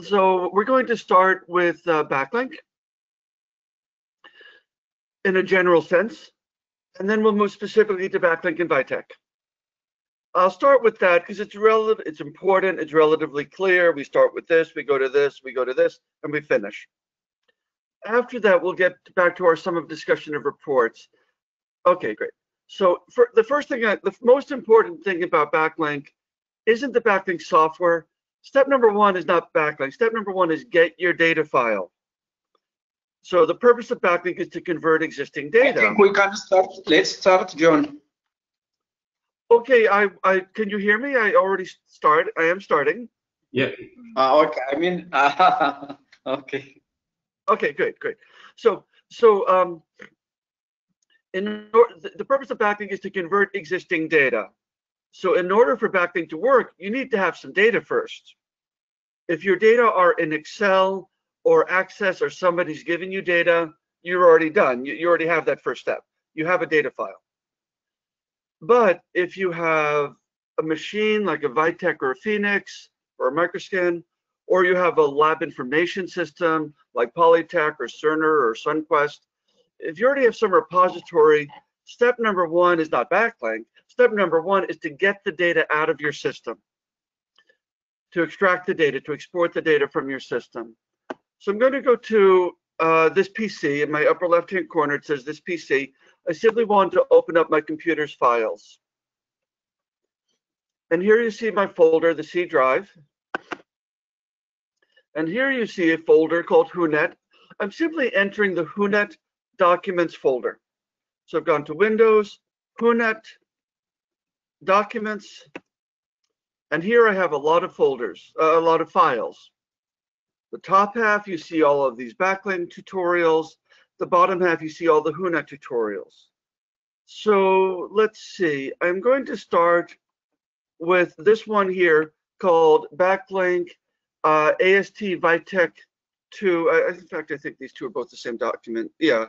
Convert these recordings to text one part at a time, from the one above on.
So we're going to start with backlink in a general sense, and then we'll move specifically to backlink and Vitech. I'll start with that because it's relevant, it's important, it's relatively clear. We start with this, we go to this, we go to this, and we finish. After that, we'll get back to our sum of discussion of reports. Okay, great. So for the first thing, the most important thing about backlink isn't the backlink software. Step number one is not backlink. Step number one is get your data file. So the purpose of backlink is to convert existing data. I think we can start. Let's start, John. Okay, I can you hear me? I already start. I am starting. Yeah. Okay. I mean. Okay. Okay. Good. Great. So the purpose of backlink is to convert existing data. So in order for backlink to work, you need to have some data first. If your data are in Excel or Access or somebody's giving you data, you're already done. You already have that first step. You have a data file. But if you have a machine like a Vitech or a Phoenix or a Microscan, or you have a lab information system like Polytech or Cerner or SunQuest, if you already have some repository, step number one is not backlink. Step number one is to get the data out of your system, to extract the data, to export the data from your system. So I'm going to go to this PC. In my upper left-hand corner, it says this PC. I simply want to open up my computer's files. And here you see my folder, the C drive. And here you see a folder called WhoNet. I'm simply entering the WhoNet Documents folder. So I've gone to Windows, WhoNet, Documents, and here I have a lot of folders, a lot of files. The top half, you see all of these backlink tutorials. The bottom half, you see all the WhoNet tutorials. So let's see, I'm going to start with this one here called Backlink AST Vitech 2. In fact, I think these two are both the same document. Yeah.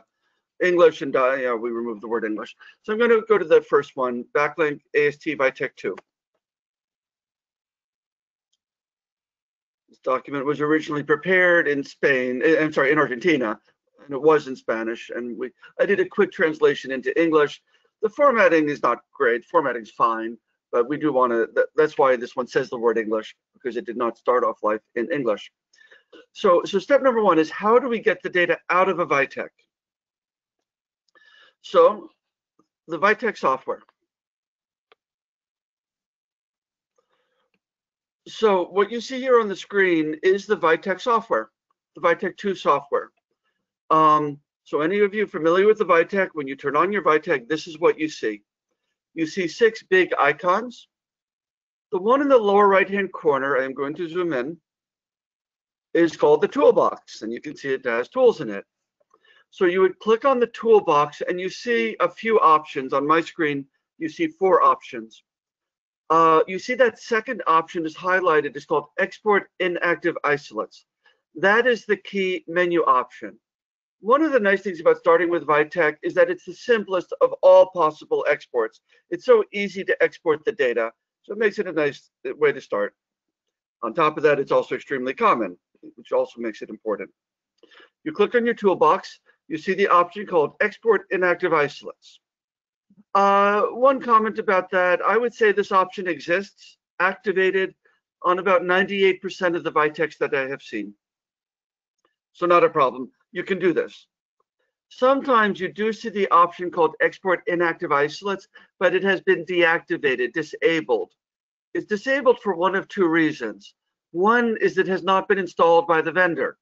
English and yeah, we removed the word English. So I'm going to go to the first one, Backlink AST Vitech 2. This document was originally prepared in Spain, I'm sorry, in Argentina, and it was in Spanish. And I did a quick translation into English. The formatting is not great, formatting's fine, but we do want to, that's why this one says the word English, because it did not start off life in English. So step number one is how do we get the data out of a Vitech? So the Vitech software. So what you see here on the screen is the Vitech software, the Vitech 2 software. So any of you familiar with the Vitech, when you turn on your Vitech, this is what you see. You see six big icons. The one in the lower right-hand corner, I am going to zoom in, is called the toolbox, and you can see it has tools in it. So you would click on the toolbox and you see a few options. On my screen, you see four options. You see that second option is highlighted. It's called Export Inactive Isolates. That is the key menu option. One of the nice things about starting with Vitech is that it's the simplest of all possible exports. It's so easy to export the data, so it makes it a nice way to start. On top of that, it's also extremely common, which also makes it important. You click on your toolbox. You see the option called Export Inactive Isolates. One comment about that, I would say this option exists, activated on about 98% of the Vitechs that I have seen. So not a problem, you can do this. Sometimes you do see the option called Export Inactive Isolates, but it has been deactivated, disabled. It's disabled for one of two reasons. One is it has not been installed by the vendor.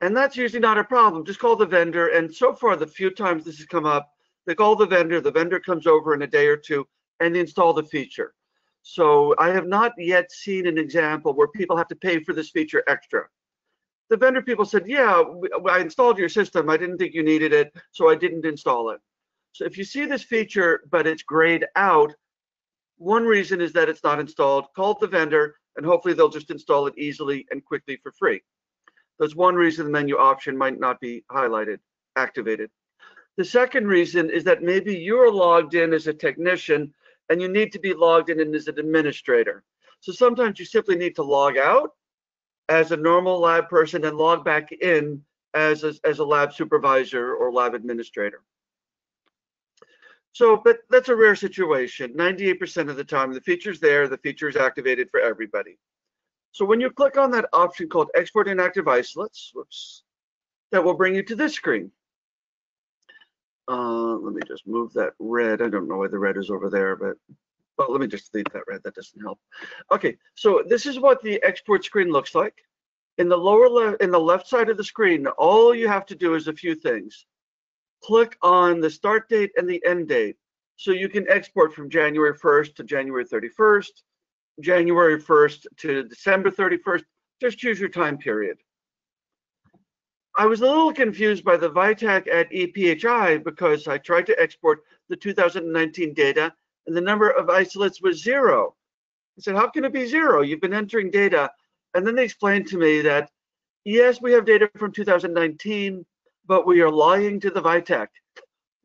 And that's usually not a problem. Just call the vendor. And so far, the few times this has come up, they call the vendor comes over in a day or two and they install the feature. So I have not yet seen an example where people have to pay for this feature extra. The vendor people said, yeah, I installed your system. I didn't think you needed it, so I didn't install it. So if you see this feature, but it's grayed out, one reason is that it's not installed. Call the vendor, and hopefully they'll just install it easily and quickly for free. That's one reason the menu option might not be highlighted, activated. The second reason is that maybe you're logged in as a technician and you need to be logged in as an administrator. So sometimes you simply need to log out as a normal lab person and log back in as a lab supervisor or lab administrator. So, but that's a rare situation. 98% of the time, the feature's there, the feature is activated for everybody. So when you click on that option called Export Inactive Isolates, whoops, that will bring you to this screen. Let me just move that red. I don't know why the red is over there, but well, let me just leave that red. That doesn't help. Okay, so this is what the export screen looks like. In the lower left, in the left side of the screen, all you have to do is a few things. Click on the start date and the end date. So you can export from January 1st to January 31st, January 1st to December 31st. Just choose your time period. I was a little confused by the VITAC at EPHI because I tried to export the 2019 data and the number of isolates was 0. I said, how can it be 0? You've been entering data. And then they explained to me that, yes, we have data from 2019, but we are lying to the VITAC.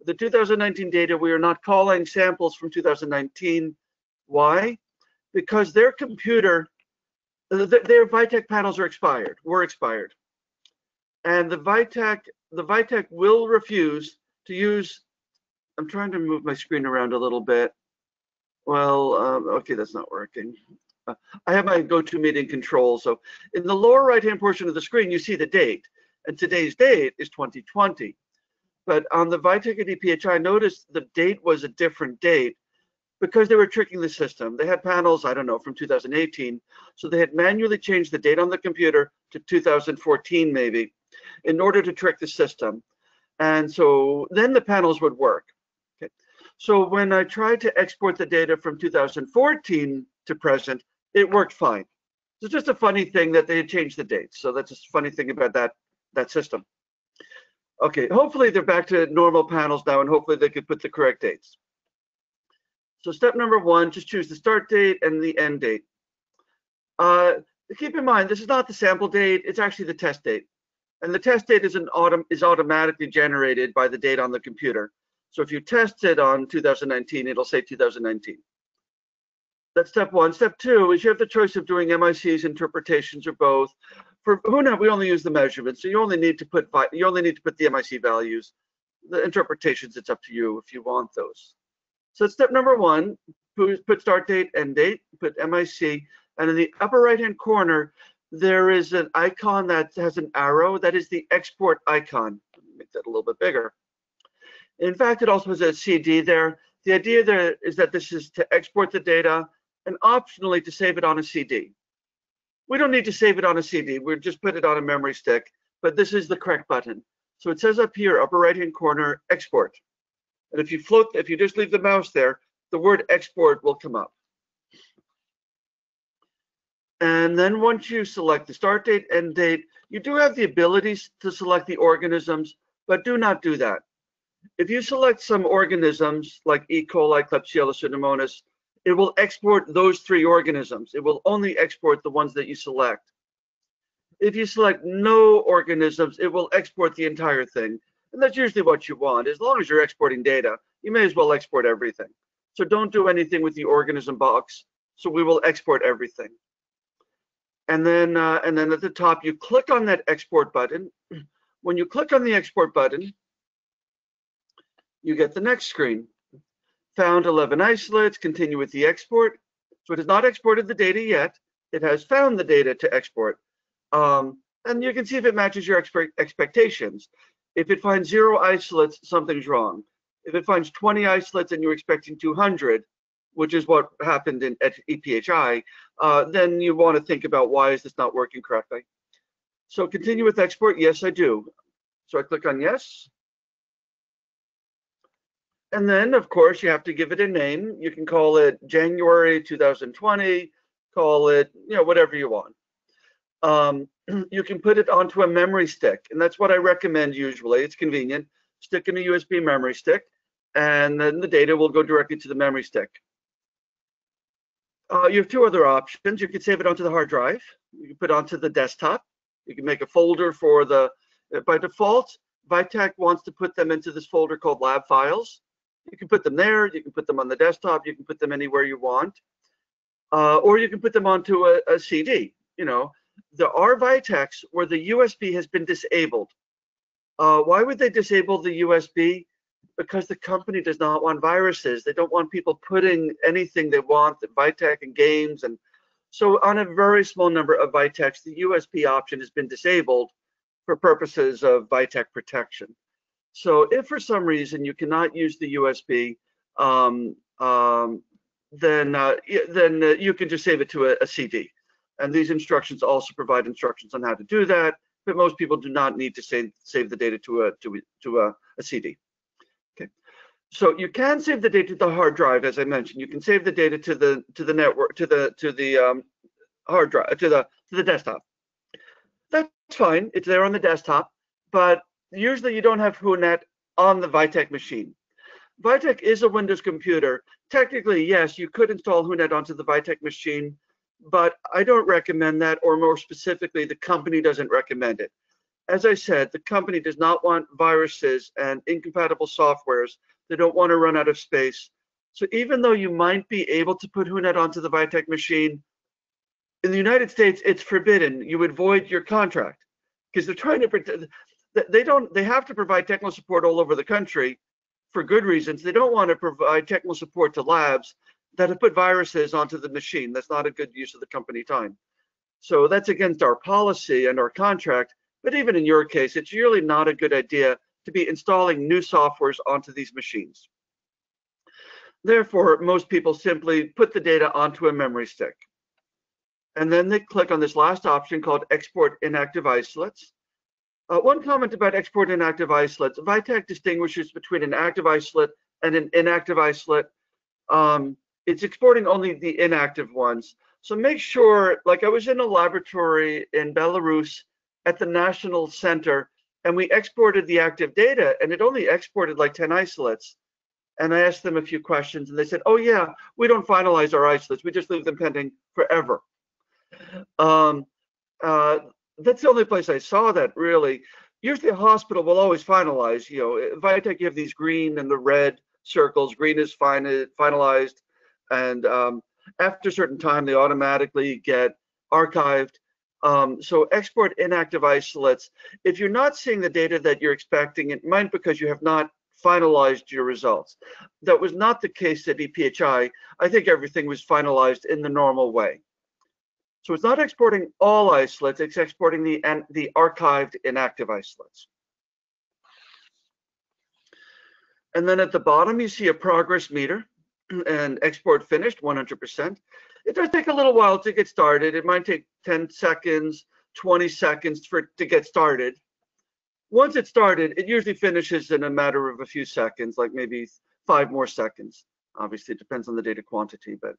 The 2019 data, we are not calling samples from 2019. Why? Because their computer, their VITAC panels are expired, were expired. And the VITAC will refuse to use, I'm trying to move my screen around a little bit. Well, okay, that's not working. I have my GoToMeeting control. So in the lower right-hand portion of the screen, you see the date. And today's date is 2020. But on the VITAC at EPHI, I noticed the date was a different date because they were tricking the system. They had panels, I don't know, from 2018. So they had manually changed the date on the computer to 2014 maybe in order to trick the system. And so then the panels would work. Okay. So when I tried to export the data from 2014 to present, it worked fine. It's just a funny thing that they had changed the dates. So that's just a funny thing about that system. Okay, hopefully they're back to normal panels now and hopefully they could put the correct dates. So step number one, just choose the start date and the end date. Keep in mind, this is not the sample date, it's actually the test date. And the test date is automatically generated by the date on the computer. So if you test it on 2019, it'll say 2019. That's step one. Step two is you have the choice of doing MICs, interpretations, or both. For HUNA, we only use the measurements, so you only need to put the MIC values. The interpretations, it's up to you if you want those. So that's step number one, put start date, end date, put MIC, and in the upper right-hand corner, there is an icon that has an arrow. That is the export icon. Let me make that a little bit bigger. In fact, it also has a CD there. The idea there is that this is to export the data and optionally to save it on a CD. We don't need to save it on a CD. We'll just put it on a memory stick, but this is the correct button. So it says up here, upper right-hand corner, export. And if you just leave the mouse there, the word export will come up. And then once you select the start date, end date, you do have the abilities to select the organisms, but do not do that. If you select some organisms like E. coli, Klebsiella, Pseudomonas, it will export those three organisms. It will only export the ones that you select. If you select no organisms, it will export the entire thing. And that's usually what you want. As long as you're exporting data, you may as well export everything. So don't do anything with the organism box. So we will export everything. And then at the top, you click on that export button. When you click on the export button, you get the next screen. Found 11 isolates, continue with the export. So it has not exported the data yet. It has found the data to export. And you can see if it matches your expectations. If it finds 0 isolates, something's wrong. If it finds 20 isolates and you're expecting 200, which is what happened at EPHI, then you want to think about why is this not working correctly. So continue with export, yes I do. So I click on yes. And then of course you have to give it a name. You can call it January 2020, call it, you know, whatever you want. You can put it onto a memory stick, and that's what I recommend usually. It's convenient. Stick in a USB memory stick, and then the data will go directly to the memory stick. You have two other options. You can save it onto the hard drive. You can put it onto the desktop. You can make a folder for the, by default, VITAC wants to put them into this folder called lab files. You can put them there, you can put them on the desktop, you can put them anywhere you want, or you can put them onto a CD, you know. the RVitex or the USB has been disabled. Why would they disable the USB? Because the company does not want viruses. They don't want people putting anything they want, the Vitex and games. And so on a very small number of Vitex, the USB option has been disabled for purposes of Vitex protection. So if for some reason you cannot use the USB, then you can just save it to a CD. And these instructions also provide instructions on how to do that, but most people do not need to save the data to a CD. Okay, so you can save the data to the hard drive, as I mentioned. You can save the data to the network, to the hard drive, to the desktop. That's fine. It's there on the desktop, but usually you don't have HUNet on the Vitex machine. Vitex is a Windows computer. Technically, yes, you could install HUNet onto the Vitex machine, but I don't recommend that, or more specifically, the company doesn't recommend it. As I said, the company does not want viruses and incompatible softwares. They don't want to run out of space. So even though you might be able to put HUNet onto the Vitex machine, in the United States, it's forbidden. You would void your contract because they're trying to protect. They have to provide technical support all over the country for good reasons. They don't want to provide technical support to labs that have put viruses onto the machine. That's not a good use of the company time. So that's against our policy and our contract. But even in your case, it's really not a good idea to be installing new softwares onto these machines. Therefore, most people simply put the data onto a memory stick. And then they click on this last option called Export Inactive Isolates. One comment about export inactive isolates. Vitex distinguishes between an active isolate and an inactive isolate. It's exporting only the inactive ones. So make sure, like I was in a laboratory in Belarus at the National Center, and we exported the active data, and it only exported like 10 isolates. And I asked them a few questions, and they said, oh yeah, we don't finalize our isolates. We just leave them pending forever. That's the only place I saw that, really. Usually a hospital will always finalize, you know, Vitex, you have these green and the red circles. Green is finalized, and after a certain time, they automatically get archived. So export inactive isolates. If you're not seeing the data that you're expecting, it might because you have not finalized your results. That was not the case at EPHI. I think everything was finalized in the normal way. So it's not exporting all isolates, it's exporting the archived inactive isolates. And then at the bottom, you see a progress meter and export finished, 100%. It does take a little while to get started. It might take 10 seconds, 20 seconds for it to get started. Once it's started, it usually finishes in a matter of a few seconds, like maybe 5 more seconds. Obviously, it depends on the data quantity, but.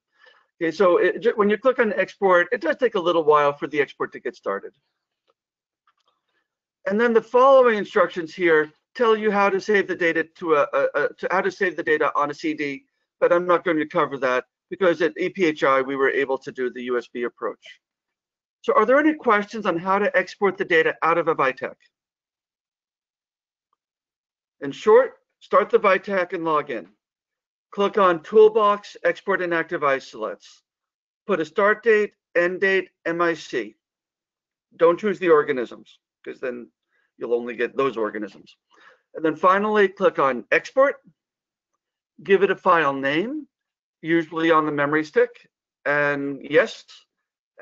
Okay, so when you click on export, it does take a little while for the export to get started. And then the following instructions here tell you how to save the data on a CD, but I'm not going to cover that because at EPHI we were able to do the USB approach. So are there any questions on how to export the data out of a Vitex? In short, start the Vitex and log in. Click on Toolbox, Export Inactive Isolates. Put a start date, end date, MIC. Don't choose the organisms, because then you'll only get those organisms. And then finally, click on Export. Give it a file name, usually on the memory stick, and yes.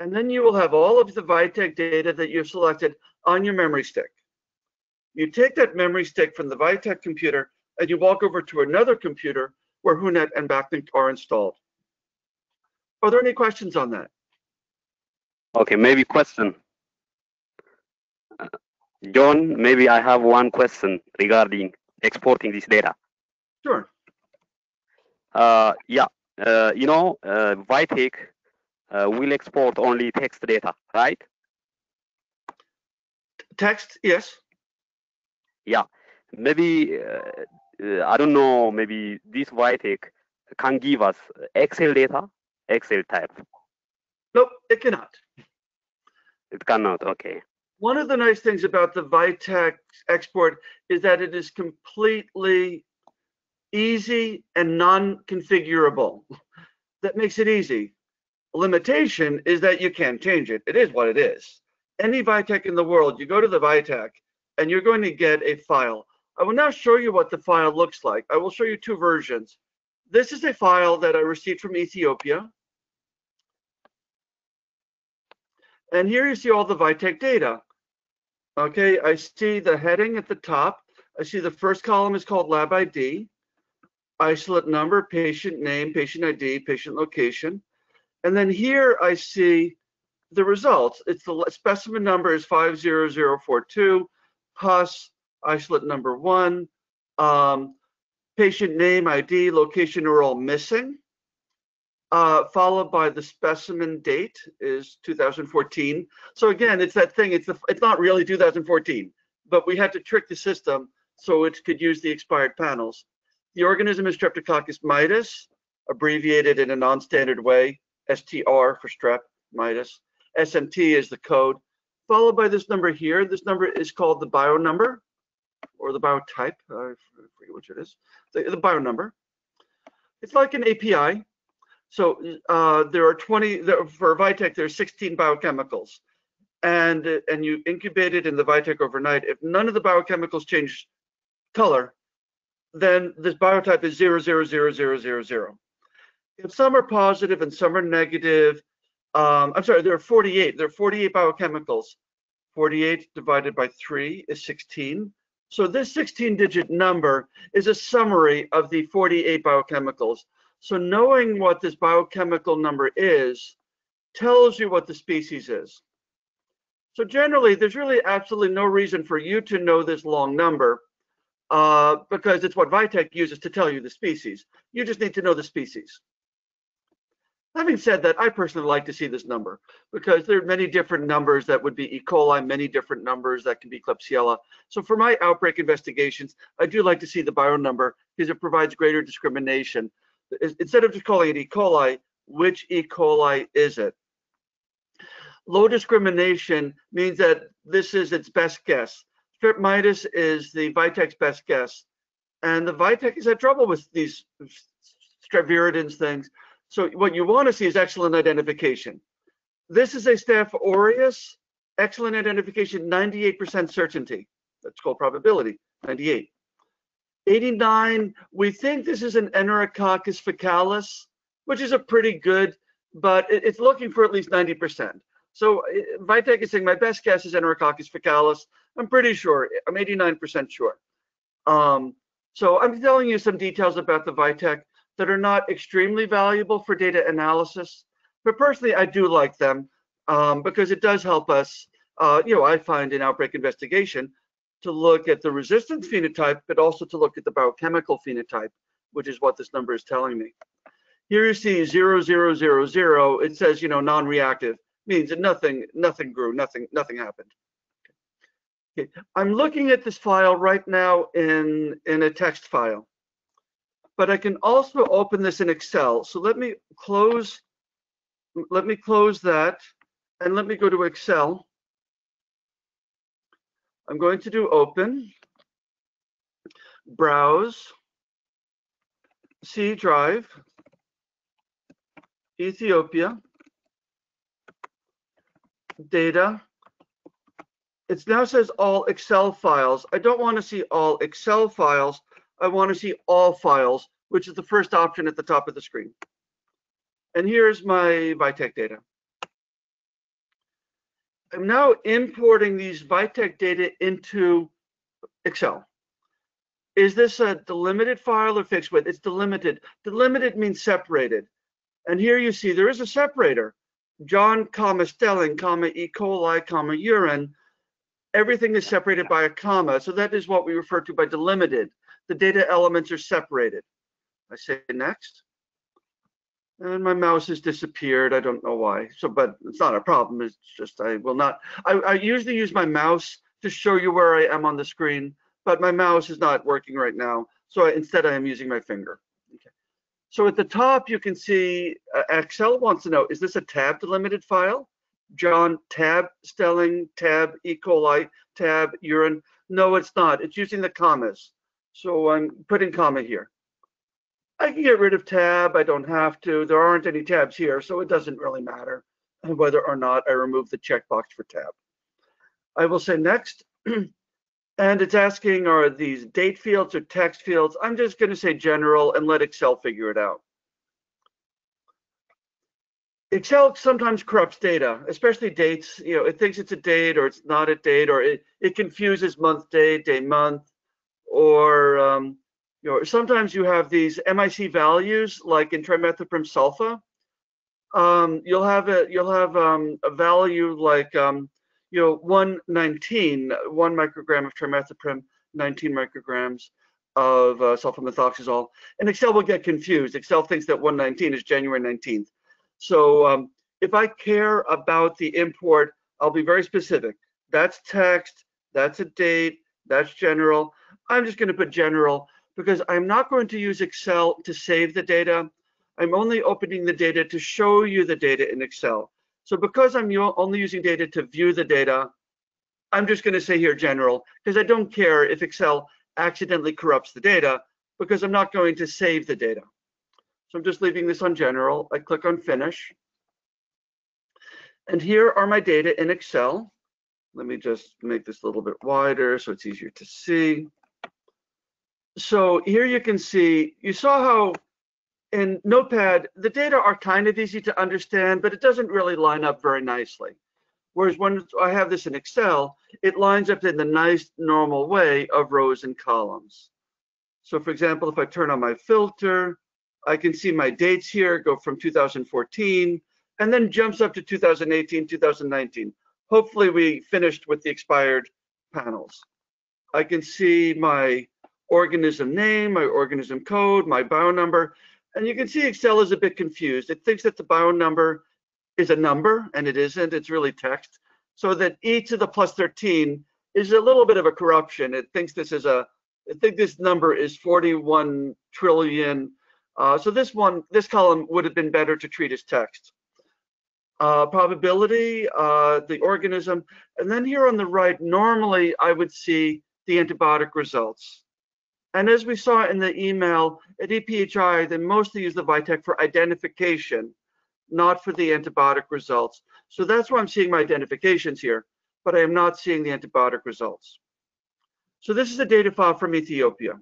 And then you will have all of the Vitex data that you've selected on your memory stick. You take that memory stick from the Vitex computer, and you walk over to another computer where HUNet and Backlink are installed. Are there any questions on that? Okay, maybe question. John, maybe I have one question regarding exporting this data. Sure. You know, Vitex will export only text data, right? Text, yes. Yeah, maybe. I don't know, maybe this Vitex can give us Excel data, Excel type. Nope, it cannot. It cannot, okay. One of the nice things about the Vitex export is that it is completely easy and non-configurable. That makes it easy. Limitation is that you can't change it. It is what it is. any Vitek in the world, you go to the Vitek and you're going to get a file. I will now show you what the file looks like. I will show you two versions. This is a file that I received from Ethiopia. And here you see all the Vitek data. Okay, I see the heading at the top. I see the first column is called lab ID, isolate number, patient name, patient ID, patient location. And then here I see the results. It's the specimen number is 50042, pus, isolate number 1, patient name, ID, location are all missing, followed by the specimen date is 2014. So again, it's that thing, it's not really 2014, but we had to trick the system so it could use the expired panels. The organism is Streptococcus mitis, abbreviated in a non-standard way, STR for strep mitis. SMT is the code, followed by this number here. This number is called the bio number or the biotype. I forget which it is. The bio number. It's like an API. So there are 20 for Vitek. There are 16 biochemicals, and you incubate it in the Vitek overnight. If none of the biochemicals change color, then this biotype is 00000000. If some are positive and some are negative, I'm sorry, there are 48. There are 48 biochemicals. 48 divided by 3 is 16. So this 16-digit number is a summary of the 48 biochemicals. So knowing what this biochemical number is tells you what the species is. So generally, there's really absolutely no reason for you to know this long number because it's what Vitek uses to tell you the species. You just need to know the species. Having said that, I personally like to see this number because there are many different numbers that would be E. coli, many different numbers that can be Klebsiella. So for my outbreak investigations, I do like to see the bio number because it provides greater discrimination. Instead of just calling it E. coli, which E. coli is it? Low discrimination means that this is its best guess. Strep mitis is the Vitek's best guess. And the Vitek has had trouble with these strepviridins things. So what you want to see is excellent identification. This is a Staph aureus, excellent identification, 98% certainty. That's called probability, 98. 89, we think this is an Enterococcus faecalis, which is a pretty good, but it's looking for at least 90%. So Vitek is saying my best guess is Enterococcus faecalis. I'm pretty sure, I'm 89% sure. So I'm telling you some details about the Vitek that are not extremely valuable for data analysis, but personally I do like them because it does help us, you know, I find in outbreak investigation to look at the resistance phenotype, but also to look at the biochemical phenotype, which is what this number is telling me. Here you see 0000, it says, you know, non-reactive, means that nothing grew, nothing happened. Okay. I'm looking at this file right now in a text file. But I can also open this in Excel. So let me close that and let me go to Excel. I'm going to do open, browse, C drive, Ethiopia, data. It now says all Excel files. I don't want to see all Excel files. I want to see all files, which is the first option at the top of the screen. And here's my Vitek data. I'm now importing these Vitek data into Excel. Is this a delimited file or fixed width? It's delimited. Delimited means separated. And here you see there is a separator. John, comma, Stelling, comma, E. coli, comma, urine. Everything is separated by a comma. So that is what we refer to by delimited. The data elements are separated. I say next, and my mouse has disappeared. I don't know why. So, but it's not a problem. It's just I will not. I usually use my mouse to show you where I am on the screen, but my mouse is not working right now. So instead, I am using my finger. Okay. So at the top, you can see Excel wants to know: is this a tab delimited file? John, tab Stelling, tab E. coli, tab urine. No, it's not. It's using the commas. So I'm putting comma here. I can get rid of tab, I don't have to. There aren't any tabs here, so it doesn't really matter whether or not I remove the checkbox for tab. I will say next. And it's asking, are these date fields or text fields? I'm just going to say general and let Excel figure it out. Excel sometimes corrupts data, especially dates. You know, it thinks it's a date or it's not a date, or it confuses month, day, month, or you know, sometimes you have these MIC values like in trimethoprim sulfa. You'll have a value like 119, 1 microgram of trimethoprim, 19 micrograms of sulfamethoxazole, and Excel will get confused. Excel thinks that 119 is January 19th. So if I care about the import, I'll be very specific. That's text, that's a date, that's general. I'm just going to put general because I'm not going to use Excel to save the data. I'm only opening the data to show you the data in Excel. So because I'm only using data to view the data, I'm just going to say here general because I don't care if Excel accidentally corrupts the data because I'm not going to save the data. So I'm just leaving this on general. I click on finish. And here are my data in Excel. Let me just make this a little bit wider so it's easier to see. So here you can see, you saw how in Notepad, the data are kind of easy to understand, but it doesn't really line up very nicely. Whereas when I have this in Excel, it lines up in the nice normal way of rows and columns. So for example, if I turn on my filter, I can see my dates here go from 2014 and then jumps up to 2018, 2019. Hopefully we finished with the expired panels. I can see my organism name, my organism code, my bio number. And you can see Excel is a bit confused. It thinks that the bio number is a number, and it isn't. It's really text. So that e to the plus 13 is a little bit of a corruption. It thinks this is this number is 41 trillion. So this column would have been better to treat as text. Probability, the organism, and then here on the right, normally I would see the antibiotic results. And as we saw in the email, at EPHI, they mostly use the VITEC for identification, not for the antibiotic results. So that's why I'm seeing my identifications here, but I am not seeing the antibiotic results. So this is a data file from Ethiopia.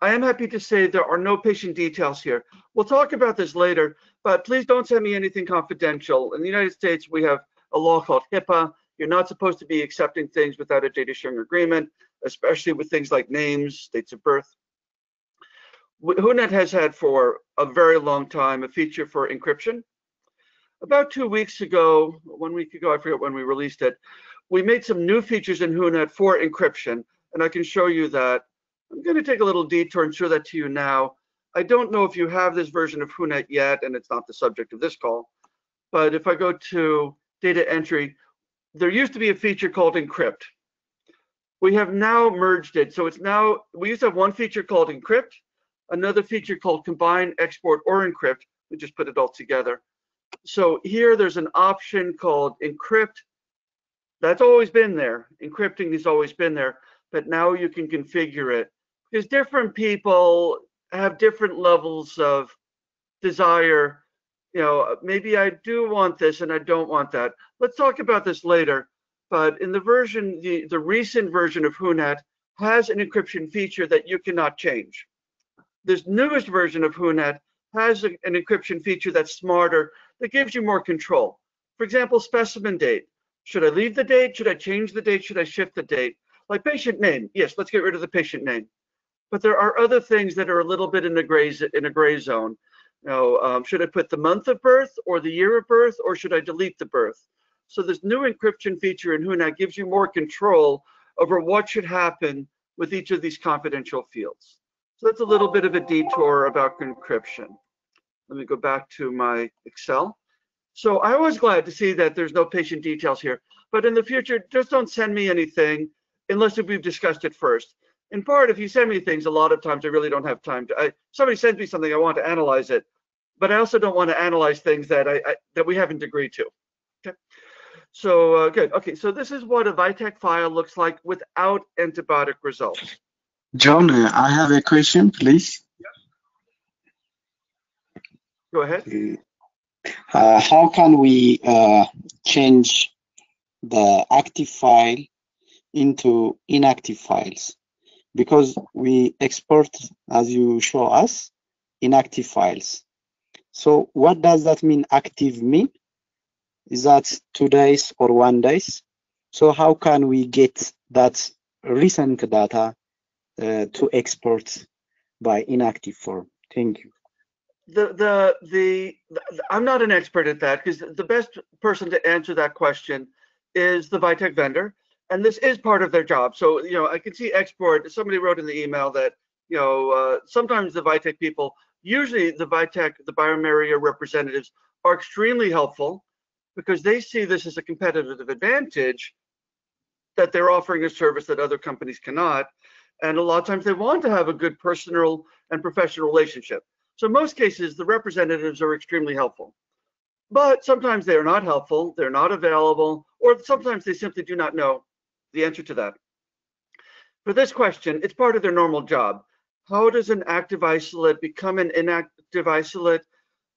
I am happy to say there are no patient details here. We'll talk about this later, but please don't send me anything confidential. In the United States, we have a law called HIPAA. You're not supposed to be accepting things without a data sharing agreement, especially with things like names, dates of birth. HUNET has had for a very long time a feature for encryption. About 2 weeks ago, 1 week ago, I forget when we released it, we made some new features in HUNET for encryption, and I can show you that. I'm going to take a little detour and show that to you now. I don't know if you have this version of HUNET yet, and it's not the subject of this call, but if I go to data entry, there used to be a feature called encrypt. We have now merged it. So it's now, we used to have one feature called encrypt, another feature called combine, export, or encrypt. We just put it all together. So here there's an option called encrypt. That's always been there. Encrypting has always been there, but now you can configure it. Because different people have different levels of desire. You know, maybe I do want this and I don't want that. Let's talk about this later. But in the version, the recent version of HUNET has an encryption feature that you cannot change. This newest version of HUNET has an encryption feature that's smarter, that gives you more control. For example, specimen date. Should I leave the date? Should I change the date? Should I shift the date? Like patient name, yes, let's get rid of the patient name. But there are other things that are a little bit in a gray zone. You know, should I put the month of birth or the year of birth, or should I delete the birth? So this new encryption feature in HUNET gives you more control over what should happen with each of these confidential fields. So that's a little bit of a detour about encryption. Let me go back to my Excel. So I was glad to see that there's no patient details here, but in the future, just don't send me anything unless we've discussed it first. In part, if you send me things, a lot of times I really don't have time to, somebody sends me something, I want to analyze it, but I also don't want to analyze things that that we haven't agreed to, okay? So good. Okay, so this is what a VITEC file looks like without antibiotic results. John, I have a question, please. Yes. Go ahead. How can we change the active file into inactive files, because we export, as you show us, inactive files. So what does that mean? Active mean is that 2 days or 1 days. So how can we get that recent data to export by inactive form? Thank you. I'm not an expert at that, because the best person to answer that question is the Vitek vendor, and this is part of their job. So, you know, I can see export. Somebody wrote in the email that, you know, sometimes the Vitek people, usually the Vitek, the bioMérieux representatives, are extremely helpful, because they see this as a competitive advantage, that they're offering a service that other companies cannot. And a lot of times they want to have a good personal and professional relationship. So in most cases, the representatives are extremely helpful. But sometimes they are not helpful, they're not available, or sometimes they simply do not know the answer to that. For this question, it's part of their normal job. How does an active isolate become an inactive isolate?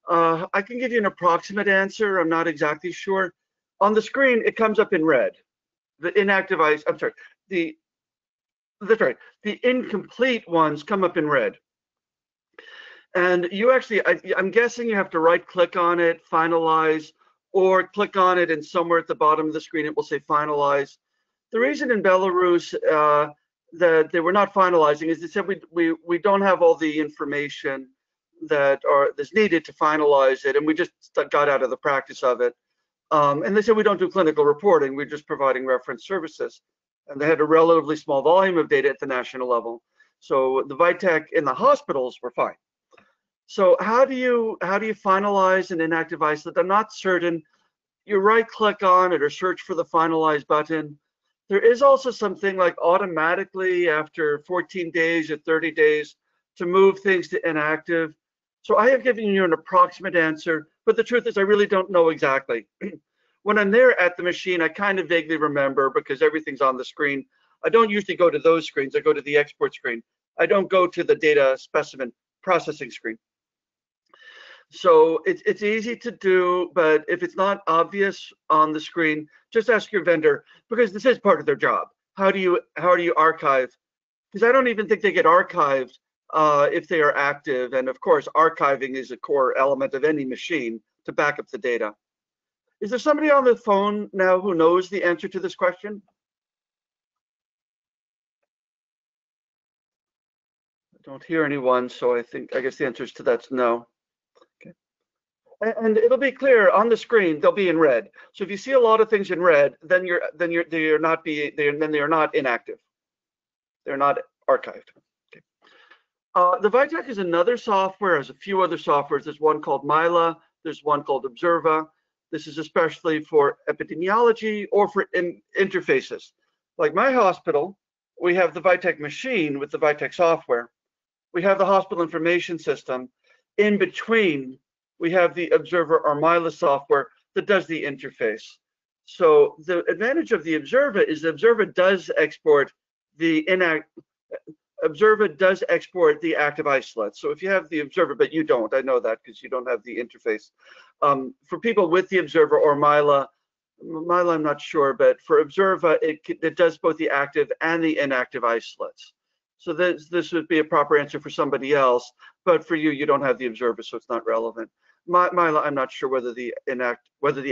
I can give you an approximate answer. I'm not exactly sure. On the screen, it comes up in red. The inactive I'm sorry, that's right. The incomplete ones come up in red. And you actually, I'm guessing you have to right click on it, finalize, or click on it, and somewhere at the bottom of the screen it will say finalize. The reason in Belarus that they were not finalizing is they said we don't have all the information that is needed to finalize it, and we just got out of the practice of it. And they said we don't do clinical reporting, we're just providing reference services. And they had a relatively small volume of data at the national level. So the Vitek in the hospitals were fine. So how do you finalize an inactive isolate? I'm not certain. You right click on it or search for the finalize button. There is also something like automatically after 14 days or 30 days to move things to inactive. So I have given you an approximate answer, but the truth is I really don't know exactly. When I'm there at the machine, I kind of vaguely remember because everything's on the screen. I don't usually go to those screens. I go to the export screen. I don't go to the data specimen processing screen. So it's easy to do, but if it's not obvious on the screen, just ask your vendor, because this is part of their job. How do you archive? Because I don't even think they get archived if they are active. And of course, archiving is a core element of any machine to back up the data. Is there somebody on the phone now who knows the answer to this question? I don't hear anyone, so I guess the answer to that's no. And it'll be clear on the screen, they'll be in red. So if you see a lot of things in red, then they are not inactive. They're not archived. Okay. The Vitek is another software, has a few other softwares. There's one called Myla, there's one called Observa. This is especially for epidemiology or for interfaces. Like my hospital, we have the Vitek machine with the Vitek software. We have the hospital information system. In between, we have the Observa or Myla software that does the interface. So the advantage of the Observa is the Observa does export the active isolate. So if you have the Observa, but you don't, I know that because you don't have the interface. For people with the Observa or Myla, I'm not sure, but for Observa, it does both the active and the inactive isolates. So this would be a proper answer for somebody else, but for you, you don't have the Observa, so it's not relevant. Myla, I'm not sure whether the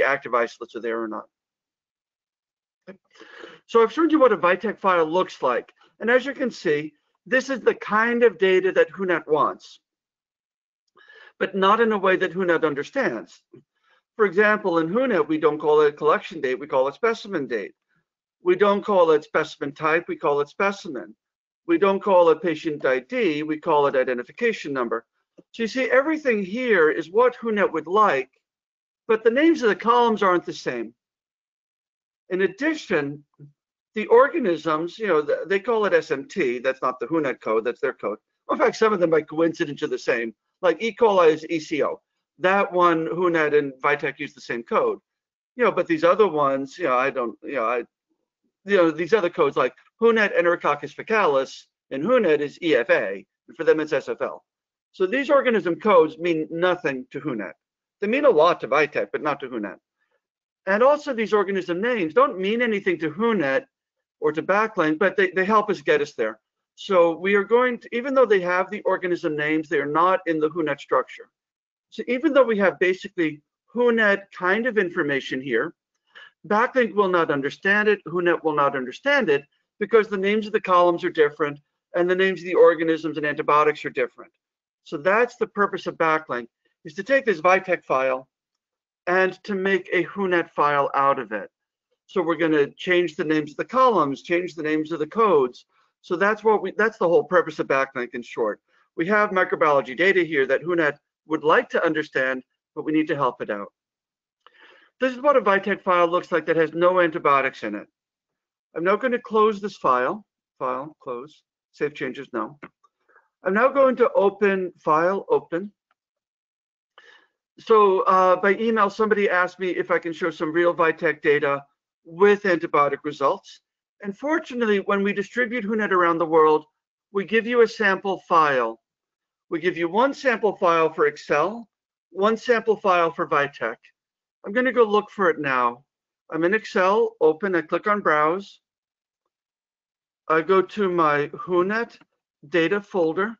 active isolates are there or not. Okay. So I've shown you what a Vitek file looks like. And as you can see, this is the kind of data that HUNAT wants, but not in a way that HUNAT understands. For example, in HUNAT, we don't call it collection date, we call it specimen date. We don't call it specimen type, we call it specimen. We don't call it patient ID, we call it identification number. So you see, everything here is what HUNAT would like, but the names of the columns aren't the same. In addition, the organisms, you know, they call it SMT, that's not the HUNAT code, that's their code. In fact, some of them by coincidence are the same, like E. coli is ECO. That one, HUNAT and Vitek use the same code. You know, but these other ones, you know, these other codes like HUNAT Enterococcus faecalis and HUNAT is EFA, and for them it's SFL. So these organism codes mean nothing to HUNAT. They mean a lot to Vitek, but not to HUNAT. And also these organism names don't mean anything to Hunet or to Backlink, but they help us get us there. So we are going to, even though they have the organism names, they are not in the Hunet structure. So even though we have basically Hunet kind of information here, Backlink will not understand it, Hunet will not understand it, because the names of the columns are different and the names of the organisms and antibiotics are different. So that's the purpose of Backlink, is to take this Vitek file and to make a Hunet file out of it. So we're going to change the names of the columns, change the names of the codes. So that's what that's the whole purpose of Backlink in short. We have microbiology data here that Hunet would like to understand, but we need to help it out. This is what a Vitek file looks like that has no antibiotics in it. I'm now going to close this file. File, close, save changes, no. I'm now going to open file, open. So by email, somebody asked me if I can show some real Vitek data with antibiotic results. And fortunately, when we distribute Hunet around the world, we give you a sample file. We give you one sample file for Excel, one sample file for Vitek. I'm going to go look for it now. I'm in Excel, open, I click on Browse. I go to my Hunet data folder,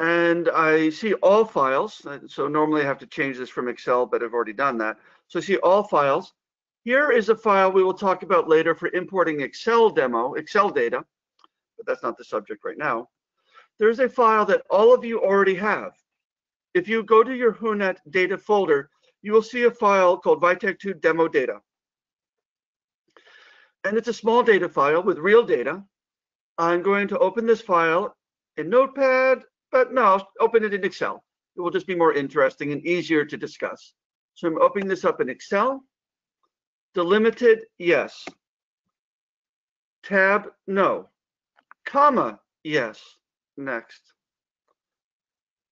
and I see all files. So normally I have to change this from Excel, but I've already done that. So I see all files. Here is a file we will talk about later for importing Excel demo, Excel data, but that's not the subject right now. There's a file that all of you already have. If you go to your Hunet data folder, you will see a file called Vitek2 demo data. And it's a small data file with real data. I'm going to open this file in Notepad, but no, I'll open it in Excel. It will just be more interesting and easier to discuss. So I'm opening this up in Excel. Delimited, yes. Tab, no. Comma, yes. Next.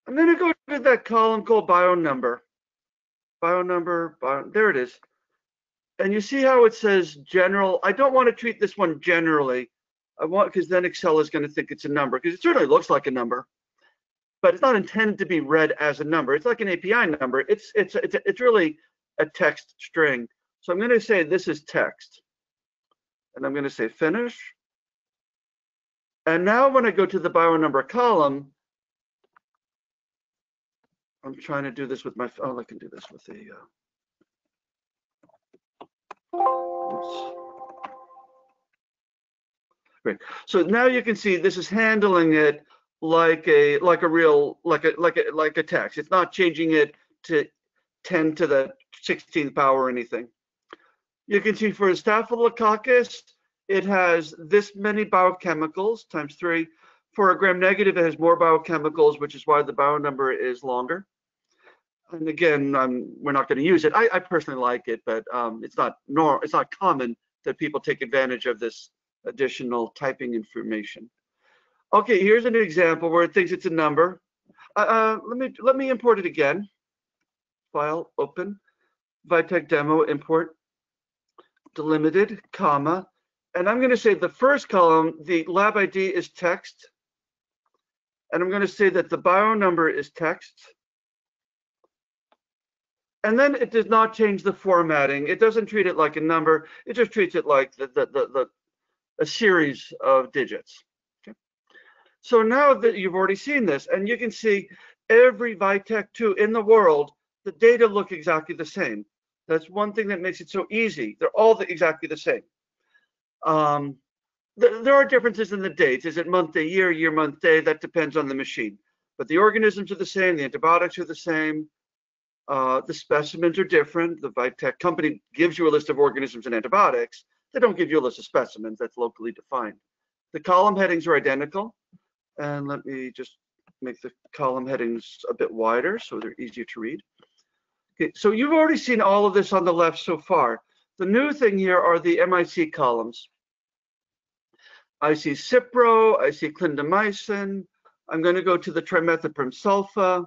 I'm going to go to that column called bio number. Bio number, there it is. And you see how it says general. I don't want to treat this one generally. I want, because then Excel is going to think it's a number, because it certainly looks like a number, but it's not intended to be read as a number. It's like an API number. It's really a text string. So I'm going to say this is text, and I'm going to say finish. And now when I go to the bio number column, I'm trying to do this with my phone. Oh, I can do this with the. Great. So now you can see this is handling it like a text. It's not changing it to 10 to the 16th power or anything. You can see for Staphylococcus, it has this many biochemicals times 3. For a gram-negative, it has more biochemicals, which is why the bio number is longer. And again, we're not going to use it. I personally like it, but it's not common that people take advantage of this additional typing information. Okay, here's an example where it thinks it's a number. Let me import it again. File, open, Vitek demo, import, delimited, comma, and I'm going to say the first column, the lab ID is text, and I'm going to say that the bio number is text. And then it does not change the formatting. It doesn't treat it like a number. It just treats it like a series of digits. Okay. So now that you've already seen this, and you can see every Vitek2 in the world, the data look exactly the same. That's one thing that makes it so easy. They're all exactly the same. There are differences in the dates. Is it month to year, month, day? That depends on the machine. But the organisms are the same. The antibiotics are the same. The specimens are different. The Vitek company gives you a list of organisms and antibiotics. They don't give you a list of specimens. That's locally defined. The column headings are identical. And let me just make the column headings a bit wider so they're easier to read. Okay, so you've already seen all of this on the left so far. The new thing here are the MIC columns. I see Cipro, I see clindamycin. I'm going to go to the trimethoprim sulfa.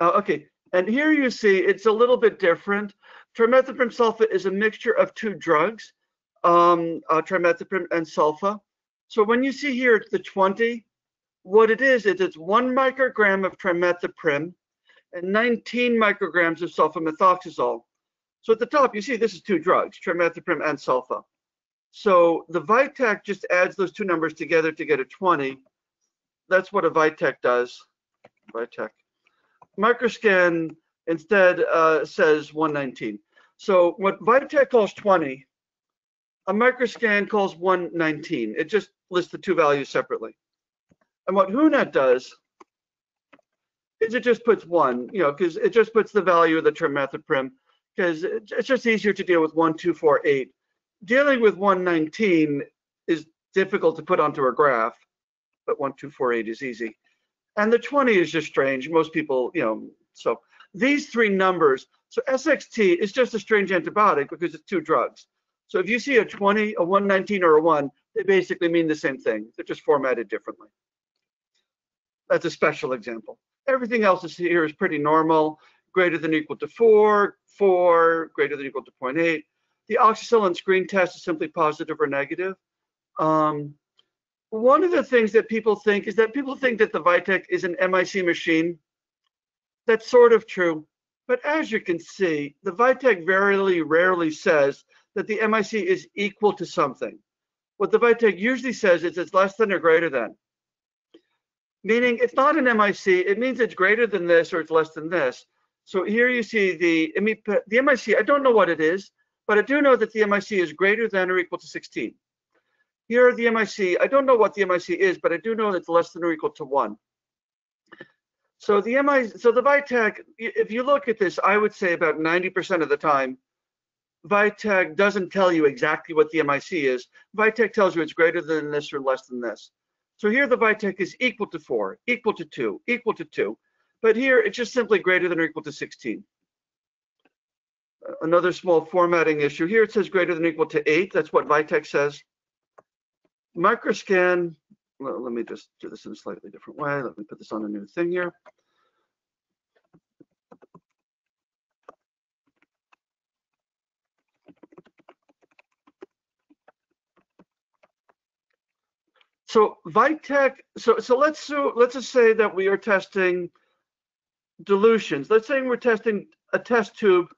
Okay, and here you see it's a little bit different. Trimethoprim sulfa is a mixture of 2 drugs, trimethoprim and sulfa. So when you see here the 20, what it is it's 1 microgram of trimethoprim and 19 micrograms of sulfamethoxazole. So at the top, you see this is two drugs, trimethoprim and sulfa. So the Vitec just adds those two numbers together to get a 20. That's what a Vitec does. Vitec. Microscan instead says 119. So what Vitec calls 20, a microscan calls 119. It just lists the two values separately. And what HUNET does is it just puts one, you know, because it just puts the value of the trimethoprim, because it's just easier to deal with 1, 2, 4, 8. Dealing with 119 is difficult to put onto a graph, but 1, 2, 4, 8 is easy. And the 20 is just strange. Most people, you know, so these three numbers. So SXT is just a strange antibiotic because it's two drugs. So if you see a 20, a 119, or a 1, they basically mean the same thing. They're just formatted differently. That's a special example. Everything else is here is pretty normal. Greater than or equal to 4, 4, greater than or equal to 0.8. The oxacillin screen test is simply positive or negative. One of the things that people think is that people think that the Vitec is an MIC machine. That's sort of true. But as you can see, the Vitec very rarely says that the MIC is equal to something. What the Vitec usually says is it's less than or greater than. Meaning it's not an MIC, it means it's greater than this or it's less than this. So here you see the MIC, I don't know what it is, but I do know that the MIC is greater than or equal to 16. Here the MIC, I don't know what the MIC is, but I do know that it's less than or equal to 1. So the Vitec, if you look at this, I would say about 90% of the time, Vitec doesn't tell you exactly what the MIC is. Vitec tells you it's greater than this or less than this. So here the Vitec is equal to 4, equal to 2, equal to 2. But here it's just simply greater than or equal to 16. Another small formatting issue. Here it says greater than or equal to 8. That's what Vitec says. Microscan, well, let me just do this in a slightly different way. Let me put this on a new thing here. So Vitec, let's just say that we are testing dilutions. Let's say we're testing a test tube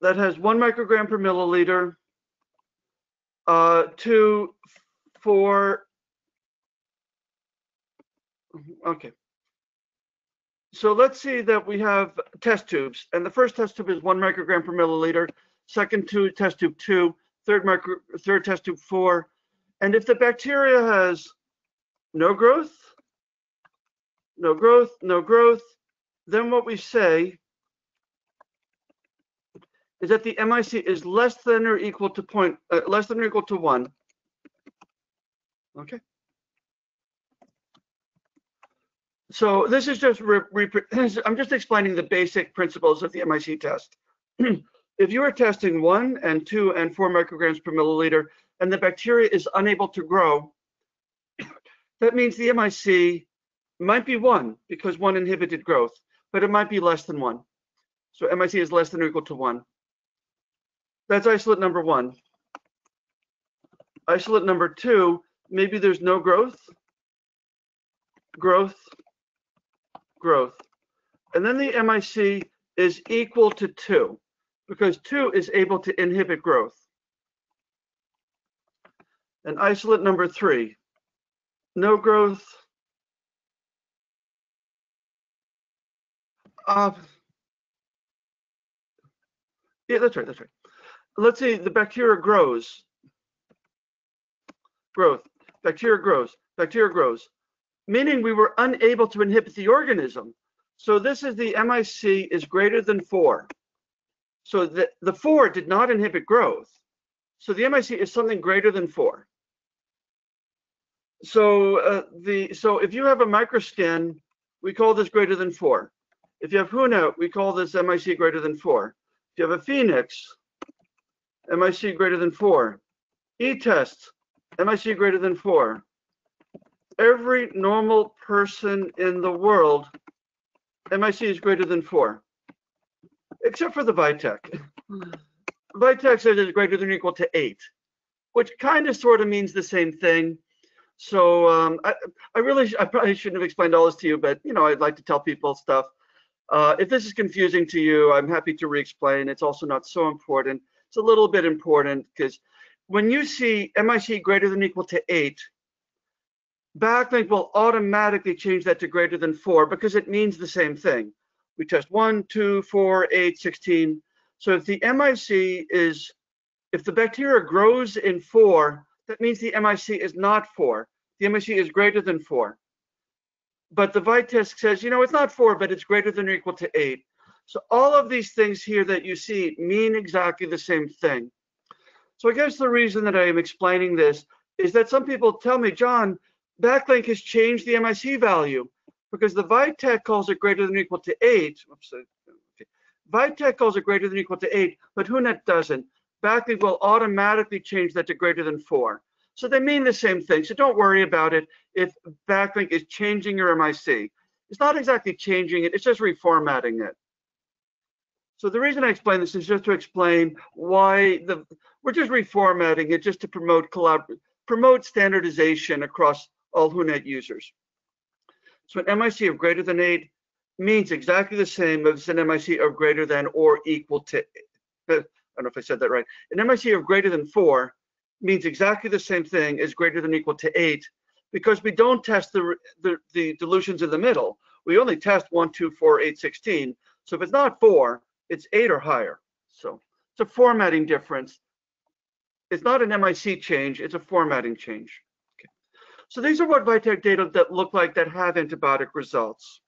that has 1 microgram per milliliter, 2, 4. Okay. So let's see that we have test tubes, and the first test tube is 1 microgram per milliliter, second test tube 2, third test tube 4. And if the bacteria has no growth, no growth, no growth, then what we say is that the MIC is less than or equal to less than or equal to 1. Okay. So this is just I'm just explaining the basic principles of the MIC test. If you are testing 1 and 2 and 4 micrograms per milliliter, and the bacteria is unable to grow, that means the MIC might be 1 because 1 inhibited growth, but it might be less than 1. So MIC is less than or equal to 1. That's isolate number 1. Isolate number 2, maybe there's no growth, growth, growth. And then the MIC is equal to 2 because 2 is able to inhibit growth. And isolate number 3, no growth. Yeah, that's right, that's right. Let's see, the bacteria grows. Growth, bacteria grows, bacteria grows. Meaning we were unable to inhibit the organism. So this is the MIC is greater than 4. So the 4 did not inhibit growth. So the MIC is something greater than 4. So so if you have a microscan, we call this greater than 4. If you have HUNET, we call this MIC greater than 4. If you have a Phoenix, MIC greater than 4. E-test, MIC greater than 4. Every normal person in the world, MIC is greater than 4, except for the Vitec. Vitec says it's greater than or equal to 8, which kind of sort of means the same thing. So I probably shouldn't have explained all this to you, but you know, I'd like to tell people stuff. If this is confusing to you, I'm happy to re-explain. It's also not so important. It's a little bit important because when you see MIC greater than or equal to 8, backlink will automatically change that to greater than 4 because it means the same thing. We test 1, 2, 4, 8, 16. So if the MIC is, if the bacteria grows in 4, that means the MIC is not 4. The MIC is greater than 4. But the VITEST says, you know, it's not 4, but it's greater than or equal to 8. So all of these things here that you see mean exactly the same thing. So I guess the reason that I am explaining this is that some people tell me, John, backlink has changed the MIC value because the VITEC calls it greater than or equal to 8. Oops, okay. VITEC calls it greater than or equal to 8, but HUNET doesn't. Backlink will automatically change that to greater than 4. So they mean the same thing. So don't worry about it if backlink is changing your MIC. It's not exactly changing it, it's just reformatting it. So the reason I explain this is just to explain why we're just reformatting it just to promote standardization across all HUNET users. So an MIC of greater than 8 means exactly the same as an MIC of greater than or equal to, I don't know if I said that right. An MIC of greater than 4 means exactly the same thing as greater than or equal to 8 because we don't test the dilutions in the middle. We only test 1, 2, 4, 8, 16. So if it's not 4, it's 8 or higher. So it's a formatting difference. It's not an MIC change, it's a formatting change. Okay. So these are what VITEC data that look like that have antibiotic results.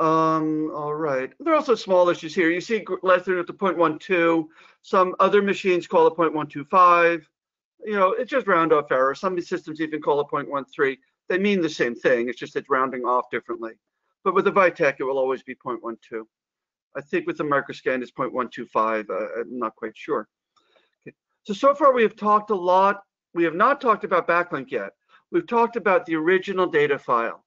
All right, there are also small issues here. You see less than or equal to 0.12. Some other machines call it 0.125. You know, it's just round off error. Some systems even call it 0.13. They mean the same thing, it's just it's rounding off differently. But with the VITEC, it will always be 0.12. I think with the microscan, it's 0.125. I'm not quite sure. Okay. So far we have talked a lot. We have not talked about backlink yet. We've talked about the original data file.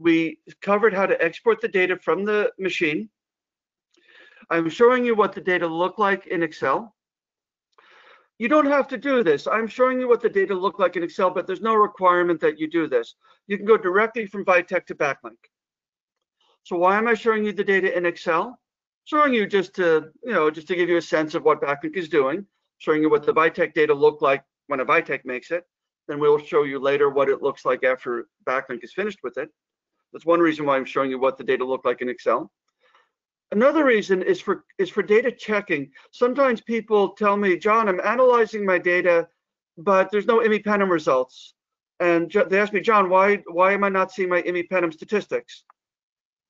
We covered how to export the data from the machine. I'm showing you what the data look like in Excel. You don't have to do this. I'm showing you what the data look like in Excel, but there's no requirement that you do this. You can go directly from VITEC to backlink. So why am I showing you the data in Excel? Showing you just to, you know, just to give you a sense of what backlink is doing, showing you what the VITEC data look like when a VITEC makes it. Then we'll show you later what it looks like after backlink is finished with it. That's one reason why I'm showing you what the data look like in Excel. Another reason is for data checking. Sometimes people tell me, John, I'm analyzing my data, but there's no IMI-PENM results. And they ask me, John, why am I not seeing my IMI-PENM statistics?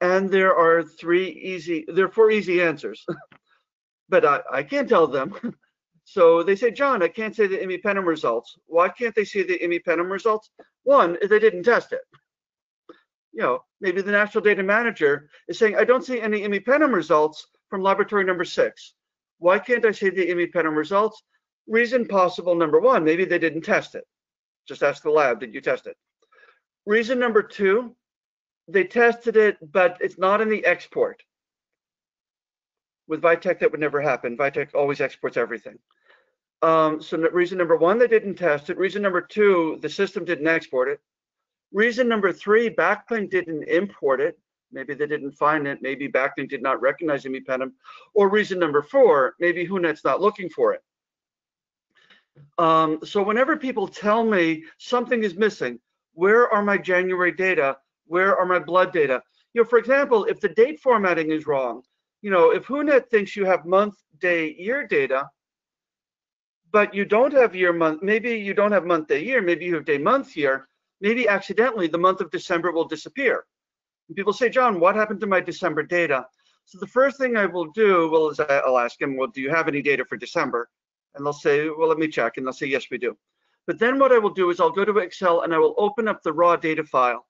And there are four easy answers, but I can't tell them. So they say, John, I can't see the IMI-PENM results. Why can't they see the IMI-PENM results? One, they didn't test it. You know, maybe the National Data Manager is saying, I don't see any IMI-PENM results from laboratory number 6. Why can't I see the IMI-PENM results? Reason possible number 1, maybe they didn't test it. Just ask the lab, did you test it? Reason number 2, they tested it, but it's not in the export. With VITEC, that would never happen. VITEC always exports everything. So reason number 1, they didn't test it. Reason number 2, the system didn't export it. Reason number 3, backlink didn't import it. Maybe they didn't find it. Maybe backlink did not recognize IMI-PENM. Or reason number 4, maybe HUNET's not looking for it. So whenever people tell me something is missing, where are my January data? Where are my blood data? You know, for example, if the date formatting is wrong, you know, if HUNET thinks you have month, day, year data, but you don't have year, month, maybe you don't have month, day, year, maybe you have day, month, year, maybe accidentally the month of December will disappear. And people say, John, what happened to my December data? So the first thing I will do, is I'll ask him, well, do you have any data for December? And they'll say, well, let me check. And they'll say, yes, we do. But then what I will do is I'll go to Excel and I will open up the raw data file,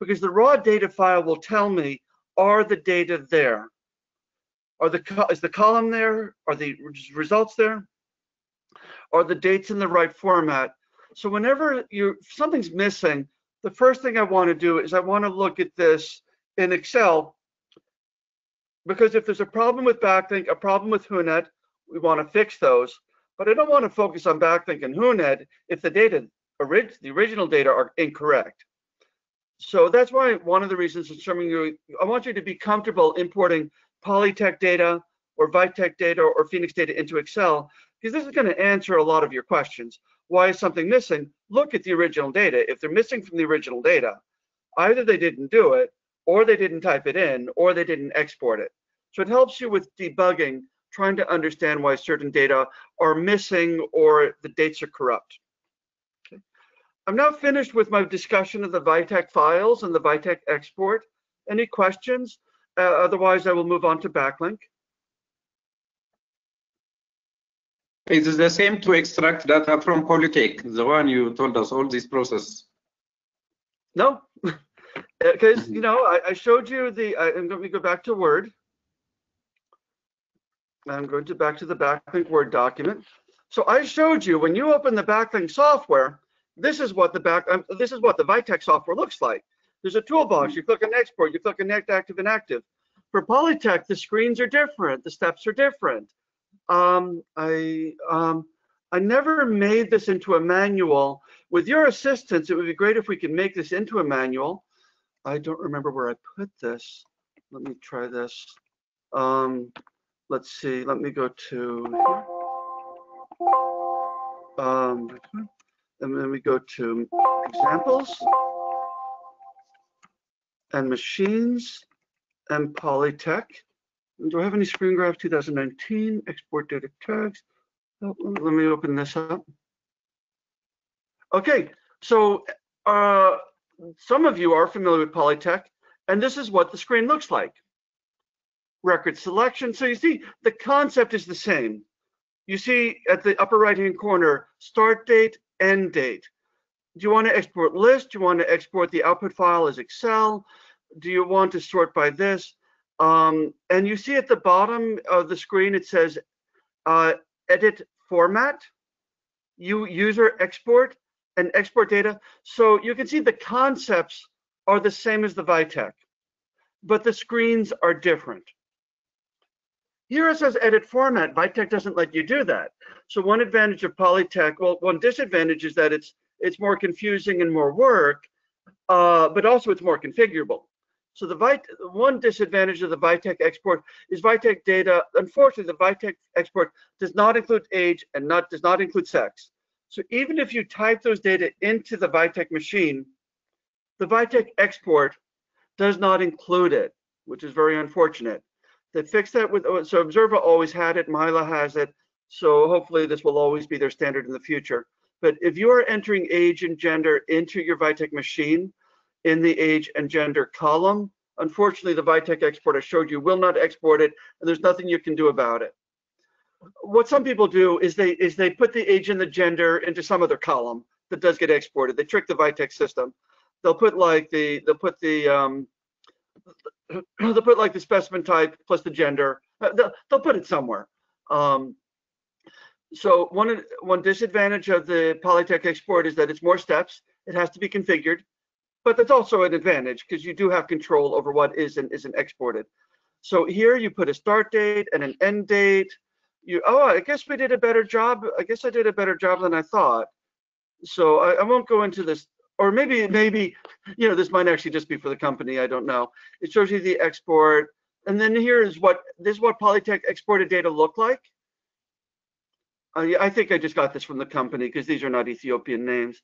because the raw data file will tell me, are the data there? Is the column there? Are the results there? Are the dates in the right format? So whenever something's missing, the first thing I want to do is I want to look at this in Excel, because if there's a problem with backlink, a problem with HUNET, we want to fix those. But I don't want to focus on backlink and HUNET if the original data are incorrect. So that's why one of the reasons is I want you to be comfortable importing Polytech data or Vitech data or Phoenix data into Excel, because this is going to answer a lot of your questions. Why is something missing? Look at the original data. If they're missing from the original data, either they didn't do it, or they didn't type it in, or they didn't export it. So it helps you with debugging, trying to understand why certain data are missing or the dates are corrupt. Okay. I'm now finished with my discussion of the Vitech files and the Vitech export. Any questions? Otherwise, I will move on to Backlink. It is the same to extract data from Polytech, the one you told us all this process. No, because you know I showed you the. I'm going to go back to Word. I'm going to back to the Backlink Word document. So I showed you when you open the Backlink software, this is what the this is what the Vitech software looks like. There's a toolbox. You click on Export. You click on Active and Active. For Polytech, the screens are different. The steps are different. I never made this into a manual. With your assistance, it would be great if we could make this into a manual. I don't remember where I put this. Let me try this. Let's see, let me go to here. And then we go to examples and machines and Polytech. Do I have any screen graph 2019, export data tags? Oh, let me open this up. Okay, so some of you are familiar with Polytech, and this is what the screen looks like. Record selection. So you see the concept is the same. You see at the upper right hand corner, start date, end date. Do you want to export list? Do you want to export the output file as Excel? Do you want to sort by this? And you see at the bottom of the screen, it says edit format, user export, and export data. So you can see the concepts are the same as the Vitech, but the screens are different. Here it says edit format. Vitech doesn't let you do that. So one advantage of Polytech, well, one disadvantage is that it's more confusing and more work, but also it's more configurable. So the one disadvantage of the Vitech export is Vitech data. Unfortunately, the Vitech export does not include age and does not include sex. So even if you type those data into the Vitech machine, the Vitech export does not include it, which is very unfortunate. They fixed that with, so Observa always had it, Mila has it, so hopefully this will always be their standard in the future. But if you are entering age and gender into your Vitech machine, in the age and gender column, unfortunately the Vitech export I showed you will not export it, and there's nothing you can do about it. What some people do is they put the age and the gender into some other column that does get exported. They trick the Vitech system. They'll put like the they'll put like the specimen type plus the gender. They'll put it somewhere. So one disadvantage of the Polytech export is that it's more steps. It has to be configured, but that's also an advantage because you do have control over what is and isn't exported. So here you put a start date and an end date. Oh, I guess we did a better job. I guess I did a better job than I thought. So I won't go into this. Or maybe, you know, this might actually just be for the company. I don't know. It shows you the export, and then here is what Polytech exported data look like. I think I just got this from the company because these are not Ethiopian names.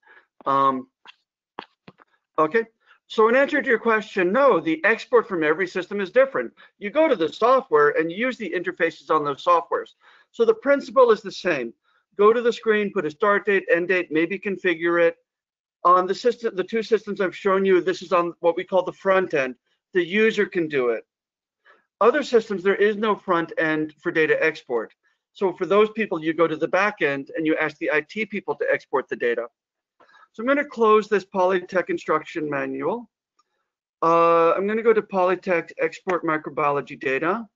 Okay. So in answer to your question, no, the export from every system is different. You go to the software and you use the interfaces on those softwares. So the principle is the same. Go to the screen, put a start date, end date, maybe configure it. On the system, the two systems I've shown you, this is on what we call the front end. The user can do it. Other systems, there is no front end for data export. So for those people, you go to the back end and you ask the IT people to export the data. So I'm going to close this Polytech instruction manual. I'm going to go to Polytech export microbiology data.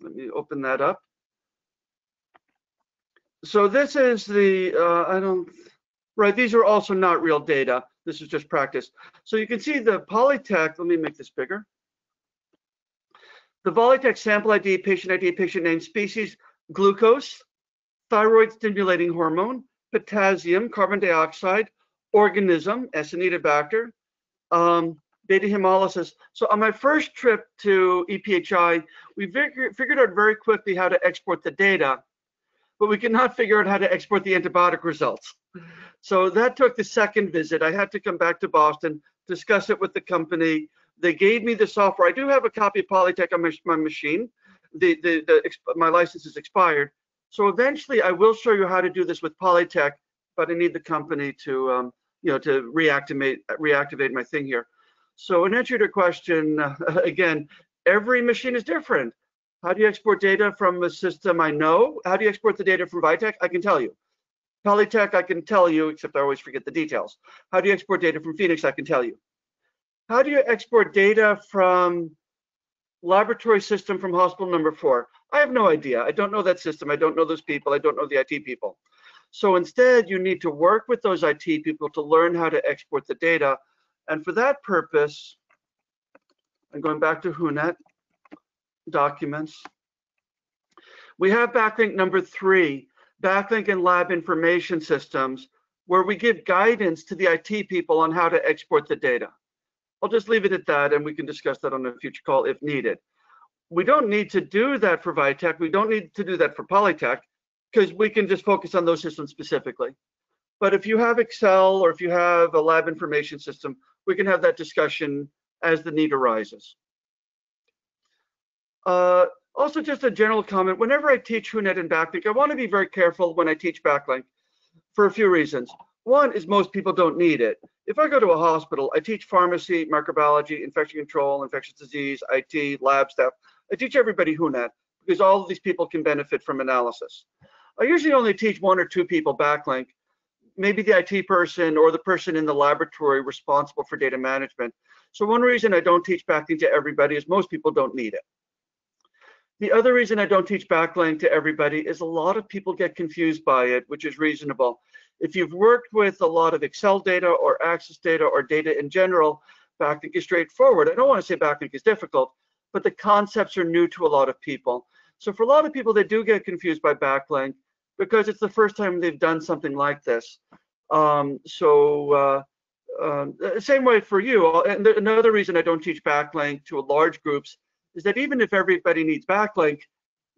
Let me open that up. So this is the, right, these are also not real data. This is just practice. So you can see the Polytech, let me make this bigger. The Polytech sample ID, patient name, species, glucose, thyroid stimulating hormone, potassium, carbon dioxide, organism, Acinetobacter, data hemolysis. So on my first trip to EPHI, we figured out very quickly how to export the data, but we could not figure out how to export the antibiotic results. So that took the second visit. I had to come back to Boston, discuss it with the company. They gave me the software. I do have a copy of Polytech on my machine. My license is expired. So eventually I will show you how to do this with Polytech, but I need the company to, to reactivate my thing here. So in answer to your question, again, every machine is different. How do you export data from a system I know? How do you export the data from Vitek? I can tell you. Polytech, I can tell you, except I always forget the details. How do you export data from Phoenix? I can tell you. How do you export data from laboratory system from hospital number 4? I have no idea. I don't know that system. I don't know those people. I don't know the IT people. So instead, you need to work with those IT people to learn how to export the data. And for that purpose, I'm going back to HUNET, documents. We have backlink number 3, backlink and lab information systems, where we give guidance to the IT people on how to export the data. I'll just leave it at that, and we can discuss that on a future call if needed. We don't need to do that for Vitek. We don't need to do that for Polytech, because we can just focus on those systems specifically. But if you have Excel or if you have a lab information system, we can have that discussion as the need arises. Also, just a general comment. Whenever I teach HUNET and backlink, I want to be very careful when I teach backlink for a few reasons. One is most people don't need it. If I go to a hospital, I teach pharmacy, microbiology, infection control, infectious disease, IT, lab staff. I teach everybody HUNET because all of these people can benefit from analysis. I usually only teach 1 or 2 people backlink, maybe the IT person or the person in the laboratory responsible for data management. So one reason I don't teach backlink to everybody is most people don't need it. The other reason I don't teach backlink to everybody is a lot of people get confused by it, which is reasonable. If you've worked with a lot of Excel data or Access data or data in general, backlink is straightforward. I don't want to say backlink is difficult, but the concepts are new to a lot of people. So for a lot of people, they do get confused by backlink because it's the first time they've done something like this. Same way for you. And another reason I don't teach backlink to large groups is that even if everybody needs backlink,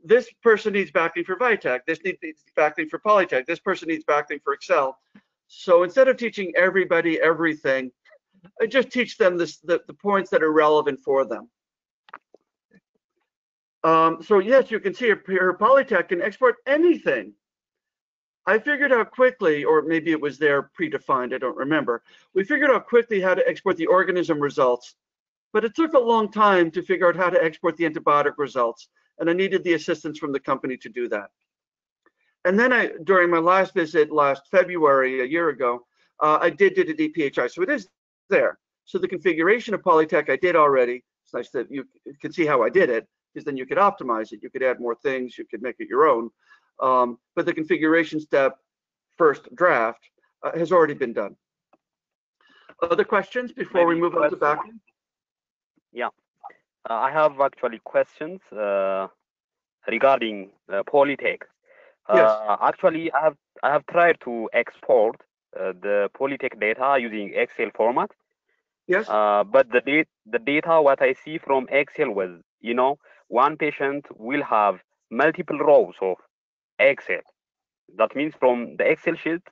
this person needs backlink for Vitek, this needs backlink for Polytech, this person needs backlink for Excel. So instead of teaching everybody everything, I just teach them the points that are relevant for them. So yes, you can see here Polytech can export anything. I figured out quickly, or maybe it was there predefined, I don't remember. We figured out quickly how to export the organism results. But it took a long time to figure out how to export the antibiotic results, and I needed the assistance from the company to do that. And then during my last visit last February, a year ago, I did it at EPHI, so it is there. So the configuration of Polytech I did already. It's nice that you can see how I did it, because then you could optimize it, you could add more things, you could make it your own. But the configuration step, first draft, has already been done. Other questions before we move on to back? Yeah, I have actually questions regarding Polytech. Yes. Actually, I have tried to export the Polytech data using Excel format. Yes. But the data what I see from Excel was, one patient will have multiple rows of Excel. That means from the Excel sheet,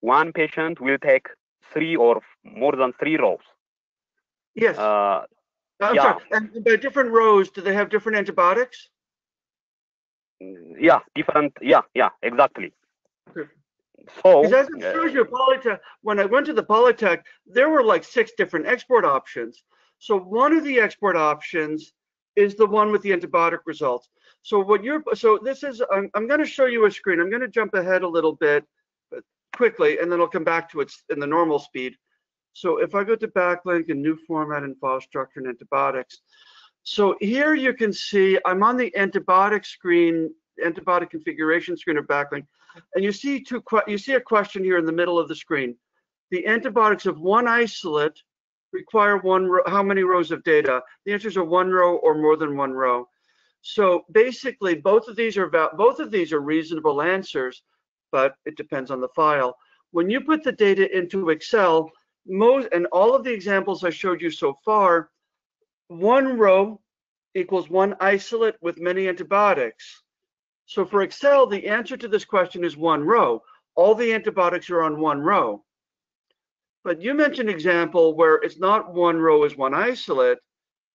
one patient will take 3 or more than 3 rows. Yes. I'm sorry. And by different rows, do they have different antibiotics? Yeah, different. Yeah, exactly. Okay. So, as it shows you, Polytech, when I went to the Polytech, there were like 6 different export options. So one of the export options is the one with the antibiotic results. So what you're, so this is, I'm going to show you a screen. I'm going to jump ahead a little bit quickly, and then I'll come back to it in the normal speed. So if I go to backlink and new format and file structure and antibiotics. So here you can see I'm on the antibiotic screen, antibiotic configuration screen of backlink. And you see a question here in the middle of the screen. The antibiotics of one isolate require how many rows of data? The answers are 1 row or more than 1 row. So basically both of these are reasonable answers, but it depends on the file. When you put the data into Excel, most, and all of the examples I showed you so far, one row equals one isolate with many antibiotics. So for Excel, the answer to this question is one row. All the antibiotics are on one row. But you mentioned example where it's not one row is one isolate.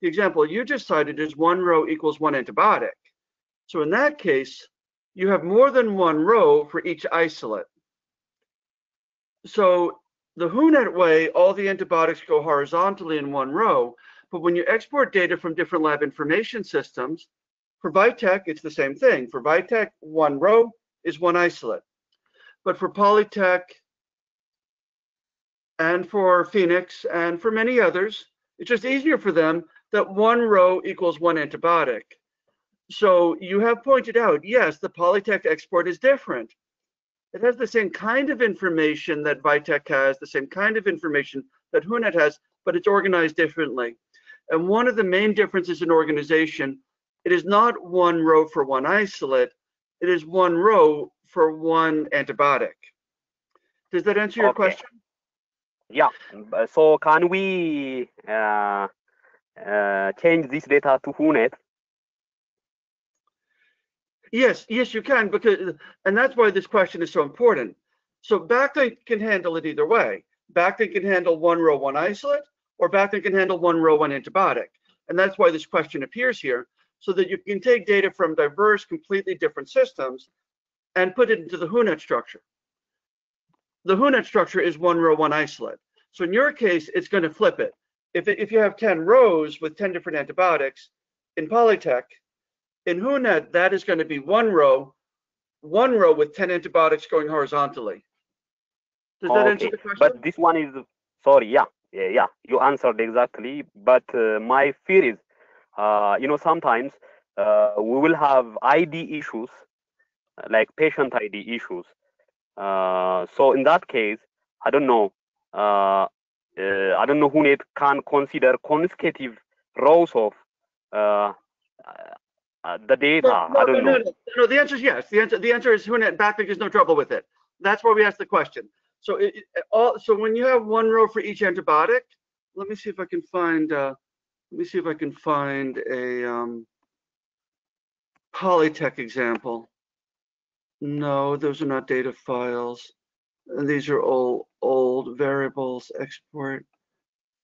The example you just cited is one row equals one antibiotic. So in that case, you have more than one row for each isolate. So the WhoNet way, all the antibiotics go horizontally in one row, but when you export data from different lab information systems, for VITEC, it's the same thing. For VITEC, one row is one isolate. But for Polytech and for Phoenix and for many others, it's just easier for them that one row equals one antibiotic. So you have pointed out, yes, the Polytech export is different. It has the same kind of information that VITEC has, the same kind of information that WhoNet has, but it's organized differently. And one of the main differences in organization, it is not one row for one isolate, it is one row for one antibiotic. Does that answer your question? Yeah, so can we change this data to WhoNet? Yes, you can, because, and that's why this question is so important. So Backlink can handle it either way. Backlink can handle one row, one isolate, or Backlink can handle one row, one antibiotic. And that's why this question appears here, so that you can take data from diverse, completely different systems and put it into the WhoNet structure. The WhoNet structure is one row, one isolate. So in your case, it's going to flip it. If you have 10 rows with 10 different antibiotics in Polytech, in WhoNet, that is going to be one row with 10 antibiotics going horizontally. Does that answer the question? But this one is, sorry, yeah, you answered exactly. But my fear is, you know, sometimes we will have ID issues, like patient ID issues. So in that case, I don't know. I don't know WhoNet can consider consecutive rows of the data. No, the answer is yes. The answer is WhoNet Backlink is no trouble with it. That's why we asked the question. So so when you have one row for each antibiotic, let me see if I can find a Polytech example. No, those are not data files. These are all old variables export.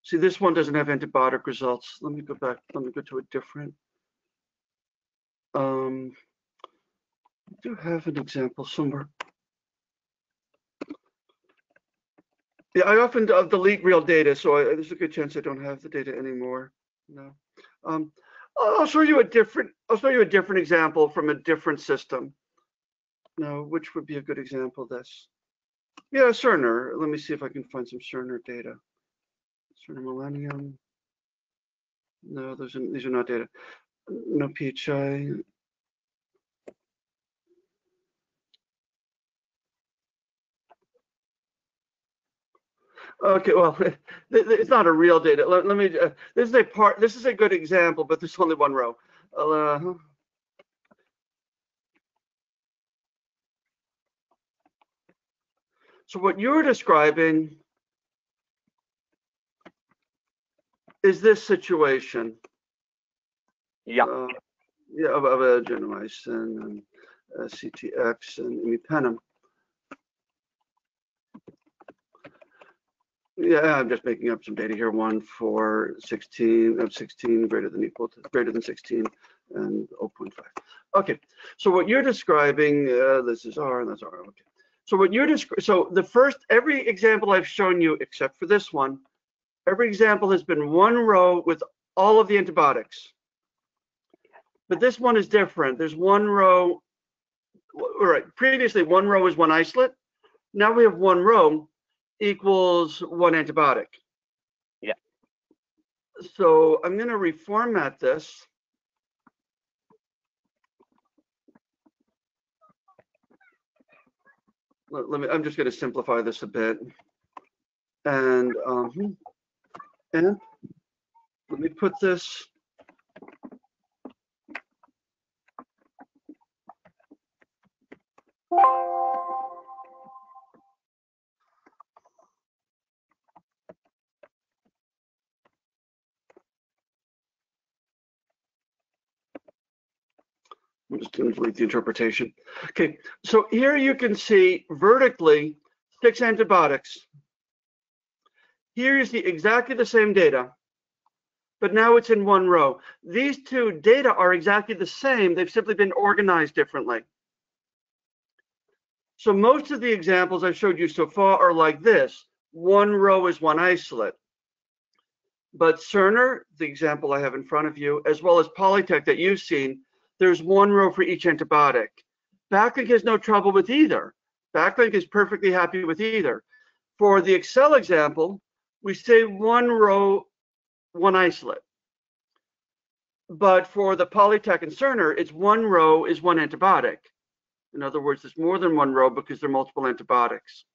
See, this one doesn't have antibiotic results. Let me go back. Let me go to a different. I do have an example somewhere. Yeah, I often delete real data, so there's a good chance I don't have the data anymore. No, I'll show you a different. I'll show you a different example from a different system. Now, which would be a good example of this? Yeah, Cerner. Let me see if I can find some Cerner data. Cerner Millennium. No, these are not data. No PHI. Okay, well, it's not a real data. Let me. This is a part. This is a good example, but there's only one row. So what you're describing is this situation. Yeah. Of Genowicin and CTX and imipenem. Yeah, I'm just making up some data here. One for 16 of 16 greater than equal to greater than 16 and 0.5. Okay. So what you're describing, this is R and that's R. Okay. So what you're describing, so the first every example I've shown you except for this one, every example has been one row with all of the antibiotics. But this one is different. There's one row, right? Previously, one row is one isolate. Now we have one row equals one antibiotic. Yeah. So I'm going to reformat this. Let me. I'm just going to simplify this a bit, and let me put this. I'm just going to delete the interpretation. Okay, so here you can see vertically 6 antibiotics. Here you see exactly the same data, but now it's in one row. These two data are exactly the same. They've simply been organized differently. So most of the examples I've showed you so far are like this. One row is one isolate. But Cerner, the example I have in front of you, as well as Polytech that you've seen, there's one row for each antibiotic. Backlink has no trouble with either. Backlink is perfectly happy with either. For the Excel example, we say one row, one isolate. But for the Polytech and Cerner, it's one row is one antibiotic. In other words, there's more than one row because there are multiple antibiotics.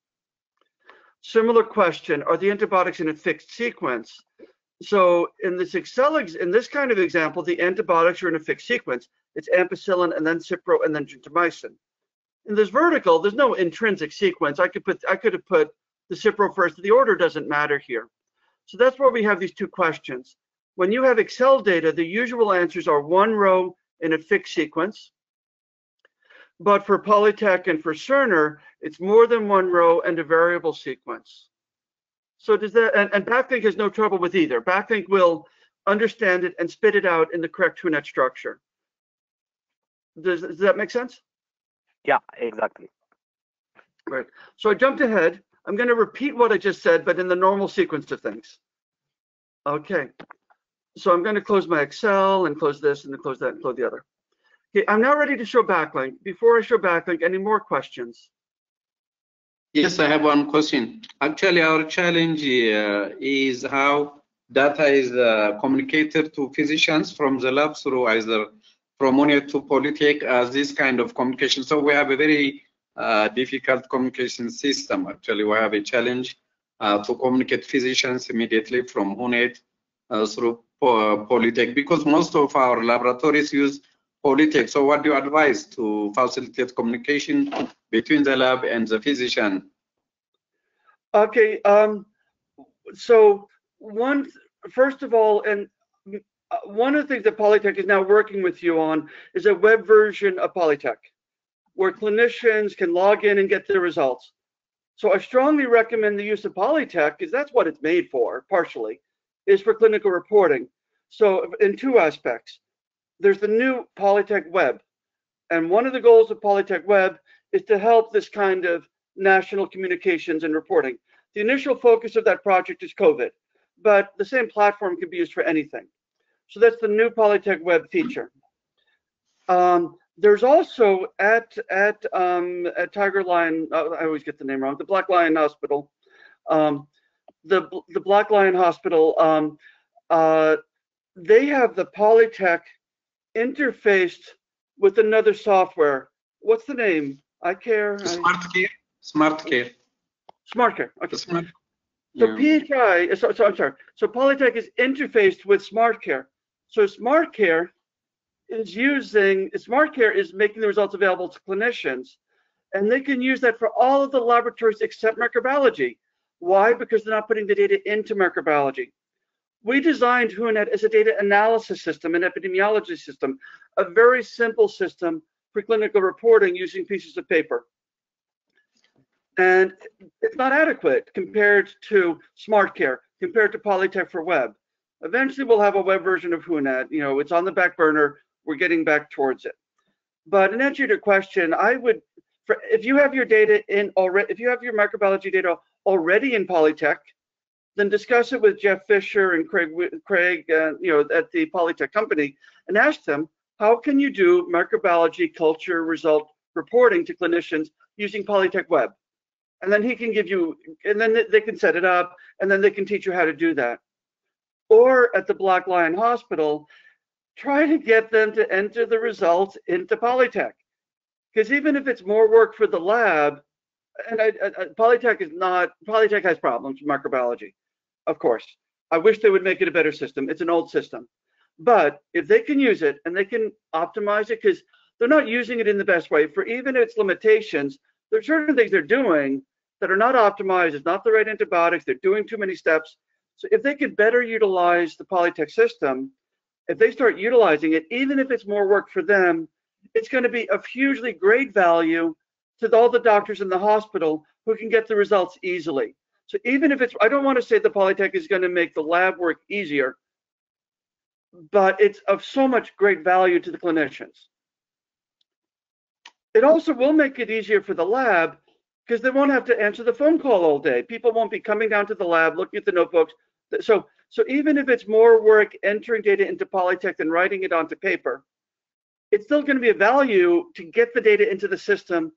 Similar question, are the antibiotics in a fixed sequence? So in this Excel, in this kind of example, the antibiotics are in a fixed sequence. It's ampicillin and then Cipro and then gentamicin. In this vertical, there's no intrinsic sequence. I could have put the Cipro first. The order doesn't matter here. So that's where we have these two questions. When you have Excel data, the usual answers are one row in a fixed sequence. But for Polytech and for Cerner, it's more than one row and a variable sequence. So does that, and Backlink has no trouble with either. Backlink will understand it and spit it out in the correct TrueNet structure. Does that make sense? Yeah, exactly. Right. So I jumped ahead. I'm going to repeat what I just said, but in the normal sequence of things. Okay. So I'm going to close my Excel and close this and then close that and close the other. Okay, I'm now ready to show Backlink. Before I show Backlink, any more questions? Yes, I have one question. Actually, our challenge is how data is communicated to physicians from the lab through either from Onia to Polytech as this kind of communication. So we have a very difficult communication system. Actually, we have a challenge to communicate physicians immediately from Onia through Polytech because most of our laboratories use Polytech. So what do you advise to facilitate communication between the lab and the physician? Okay, so one of the things that Polytech is now working with you on is a web version of Polytech where clinicians can log in and get their results. So I strongly recommend the use of Polytech because that's what it's made for, partially, is for clinical reporting. So in two aspects. There's the new Polytech Web, and one of the goals of Polytech Web is to help this kind of national communications and reporting. The initial focus of that project is COVID, but the same platform can be used for anything. So that's the new Polytech Web feature. There's also at Tiger Lion, I always get the name wrong, the Black Lion Hospital, the Black Lion Hospital, they have the Polytech interfaced with another software. What's the name? SmartCare. Okay. Smart, so yeah. So Polytech is interfaced with SmartCare. So SmartCare is making the results available to clinicians, and they can use that for all of the laboratories except microbiology. Why? Because they're not putting the data into microbiology. We designed TrueNet as a data analysis system, an epidemiology system, a very simple system for clinical reporting using pieces of paper. And it's not adequate compared to SmartCare, compared to Polytech for web. Eventually we'll have a web version of TrueNet. You know, it's on the back burner. We're getting back towards it. But in answer to your question, if you have your data if you have your microbiology data already in Polytech, then discuss it with Jeff Fisher and Craig, at the Polytech company, and ask them, how can you do microbiology culture result reporting to clinicians using Polytech Web? And then he can give you, and then they can set it up, and then they can teach you how to do that. Or at the Black Lion Hospital, try to get them to enter the results into Polytech. Because even if it's more work for the lab, and Polytech has problems with microbiology. Of course, I wish they would make it a better system. It's an old system, but if they can use it and they can optimize it, because they're not using it in the best way for even its limitations, there are certain things they're doing that are not optimized. It's not the right antibiotics. They're doing too many steps. So if they could better utilize the Polytech system, if they start utilizing it, even if it's more work for them, it's going to be of hugely great value to all the doctors in the hospital who can get the results easily. So even if it's, I don't want to say the Polytech is going to make the lab work easier, but it's of so much great value to the clinicians. It also will make it easier for the lab because they won't have to answer the phone call all day. People won't be coming down to the lab, looking at the notebooks. So even if it's more work entering data into Polytech than writing it onto paper, it's still going to be a value to get the data into the system,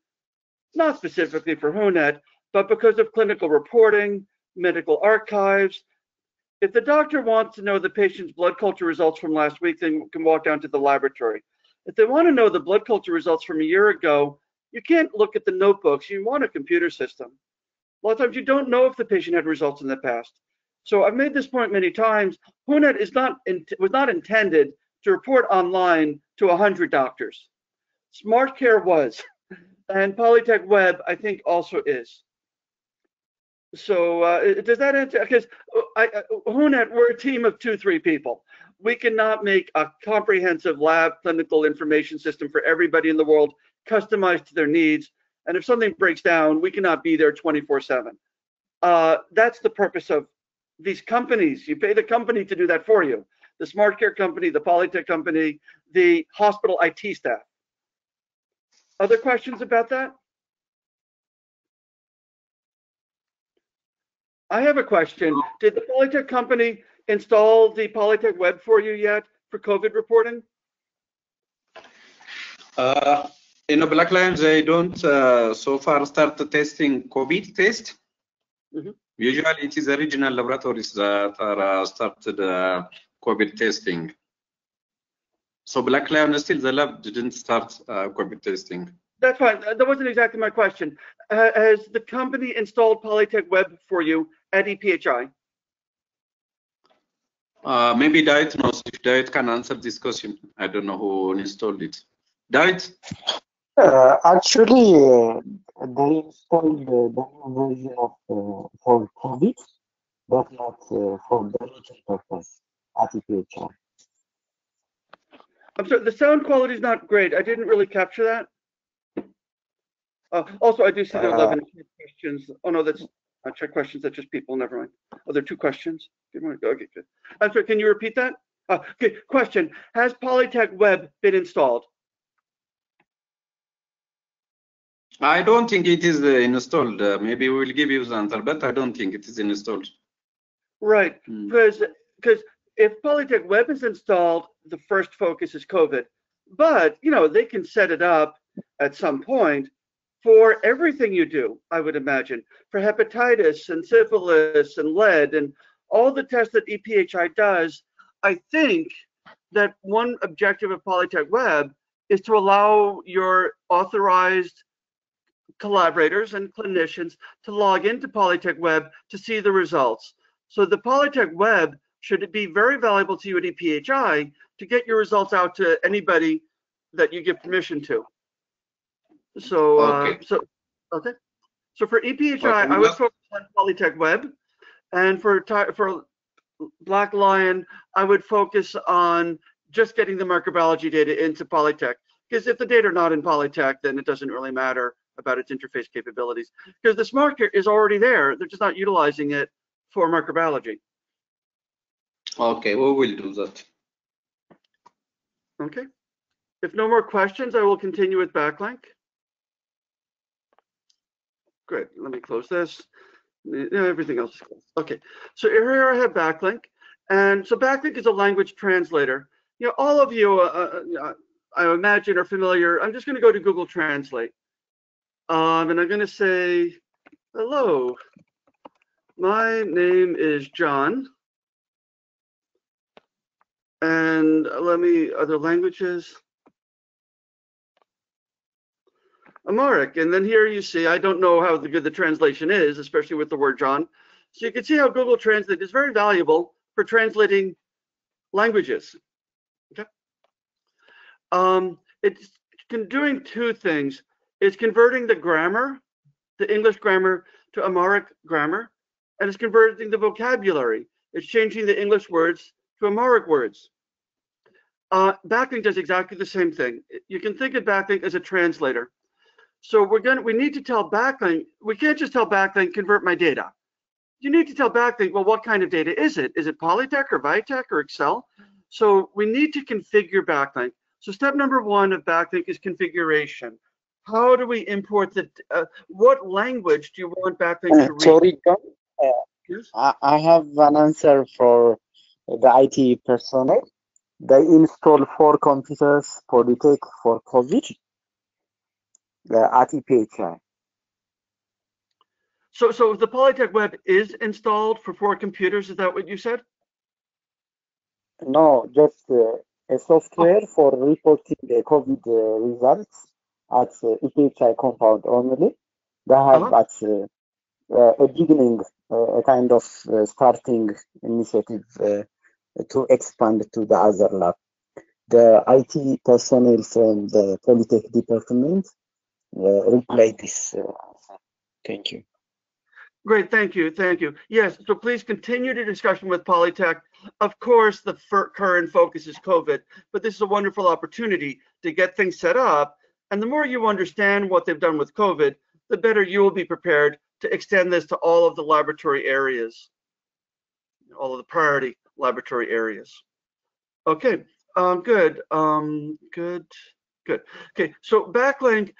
not specifically for HUNET, but because of clinical reporting, medical archives. If the doctor wants to know the patient's blood culture results from last week, then you can walk down to the laboratory. If they want to know the blood culture results from a year ago, you can't look at the notebooks. You want a computer system. A lot of times you don't know if the patient had results in the past. So I've made this point many times. HUNET was not intended to report online to 100 doctors. Smart Care was, and Polytech Web, I think, also is. So does that answer? Because HUNET, we're a team of 2-3 people. We cannot make a comprehensive lab clinical information system for everybody in the world, customized to their needs. And if something breaks down, we cannot be there 24/7. That's the purpose of these companies. You pay the company to do that for you. The Smart Care company, the Polytech company, the hospital IT staff. Other questions about that? I have a question. Did the Polytech company install the Polytech Web for you yet for COVID reporting? In the Black Lions, I don't so far start testing COVID test. Mm-hmm. Usually it is the regional laboratories that are started COVID testing. So Black Lion, still the lab didn't start COVID testing. That's fine. That wasn't exactly my question. Has the company installed Polytech Web for you at EPHI? Maybe Diet knows. If Diet can answer this question, I don't know who installed it. Diet? Actually, they installed the new version of for COVID, but not for the regional purpose at EPHI. I'm sorry, the sound quality is not great. I didn't really capture that. Also, I do see there are 11 questions. Oh, no, that's not check questions. That's just people. Never mind. Oh, there are 2 questions. Okay, good. I'm sorry, can you repeat that? Good question. Has Polytech Web been installed? I don't think it is installed. Maybe we will give you the answer, but I don't think it is installed. Right, because if Polytech Web is installed, the first focus is COVID. But, you know, they can set it up at some point for everything you do, I would imagine, for hepatitis and syphilis and lead and all the tests that EPHI does. I think that one objective of Polytech Web is to allow your authorized collaborators and clinicians to log into Polytech Web to see the results. So the Polytech Web should be very valuable to you at EPHI to get your results out to anybody that you give permission to. So, okay. So for EPHI, I was focused on Polytech Web, and for Black Lion, I would focus on just getting the microbiology data into Polytech. Because if the data are not in Polytech, then it doesn't really matter about its interface capabilities. Because the Smart Care is already there; they're just not utilizing it for microbiology. Okay, we will do that. Okay. If no more questions, I will continue with backlink. Great, let me close this. Everything else is closed. Okay, so here I have backlink. And so backlink is a language translator. You know, all of you, I imagine, are familiar. I'm just going to go to Google Translate. And I'm going to say, hello, my name is John. And let me, other languages. Amharic, and then here you see, I don't know how good the translation is, especially with the word John. So you can see how Google Translate is very valuable for translating languages. Okay. It's doing 2 things. It's converting the grammar, the English grammar, to Amharic grammar, and it's converting the vocabulary. It's changing the English words to Amharic words. Backlink does exactly the same thing. You can think of backlink as a translator. So we need to tell backlink, we can't just tell backlink, convert my data. You need to tell backlink, well, what kind of data is it? Is it Polytech or Vitek or Excel? So we need to configure backlink. So step number one of backlink is configuration. How do we import the, what language do you want backlink to read? Sorry, John. Yes? I have an answer for the IT personnel. They install 4 computers for the take for COVID. At EPHI. So the Polytech web is installed for 4 computers, is that what you said? No, just a software for reporting the COVID results at EPHI compound only. They have a beginning, a kind of starting initiative to expand to the other lab. The IT personnel from the Polytech department reply this. Thank you. Great, thank you, thank you. Yes, so please continue the discussion with Polytech. Of course, the current focus is COVID, but this is a wonderful opportunity to get things set up. And the more you understand what they've done with COVID, the better you will be prepared to extend this to all of the laboratory areas, all of the priority laboratory areas. Okay, good. Okay, so Backlink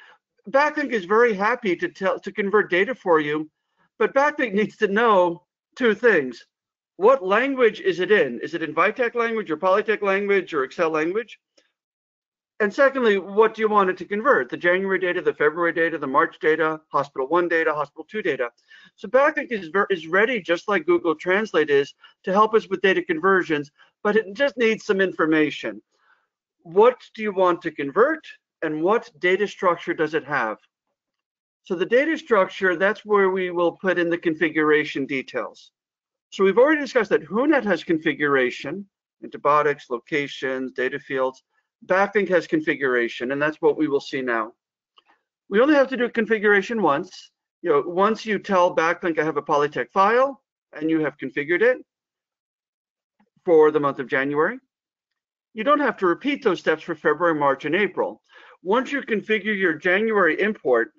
is very happy to convert data for you, but Backlink needs to know 2 things. What language is it in? Is it in Vitek language or Polytech language or Excel language? And secondly, what do you want it to convert? The January data, the February data, the March data, Hospital 1 data, Hospital 2 data. So Backlink is ready, just like Google Translate is, to help us with data conversions, but it just needs some information. What do you want to convert? And what data structure does it have? So the data structure, that's where we will put in the configuration details. So we've already discussed that HUNet has configuration, antibiotics, locations, data fields. Backlink has configuration, and that's what we will see now. We only have to do configuration once. You know, once you tell Backlink I have a Polytech file, and you have configured it for the month of January. You don't have to repeat those steps for February, March, and April. Once you configure your January import,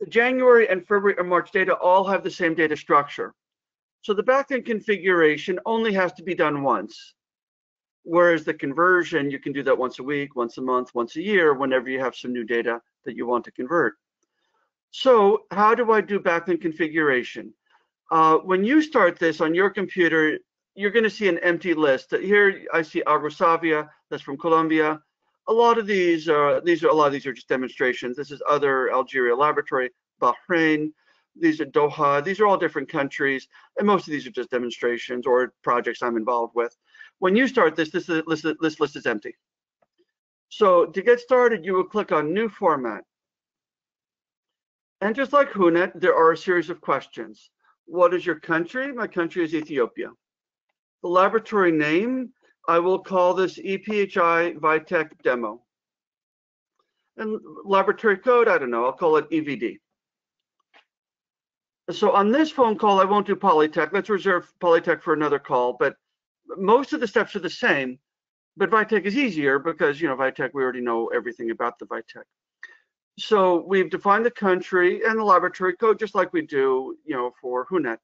the January and February and March data all have the same data structure. So the backend configuration only has to be done once, whereas the conversion, you can do that once a week, once a month, once a year, whenever you have some new data that you want to convert. So how do I do backend configuration? When you start this on your computer, you're going to see an empty list. Here I see Agrosavia, that's from Colombia. A lot of these are just demonstrations. This is other Algeria laboratory, Bahrain. These are Doha. These are all different countries, and most of these are just demonstrations or projects I'm involved with. When you start this, this list is empty. So to get started, you will click on New Format, and just like HUNet, there are a series of questions. What is your country? My country is Ethiopia. The laboratory name, I will call this EPHI Vitek Demo. And laboratory code, I don't know, I'll call it EVD. So on this phone call, I won't do Polytech. Let's reserve Polytech for another call, but most of the steps are the same, but Vitek is easier because, you know, Vitek, we already know everything about the Vitek. So we've defined the country and the laboratory code, just like we do, you know, for HUNet.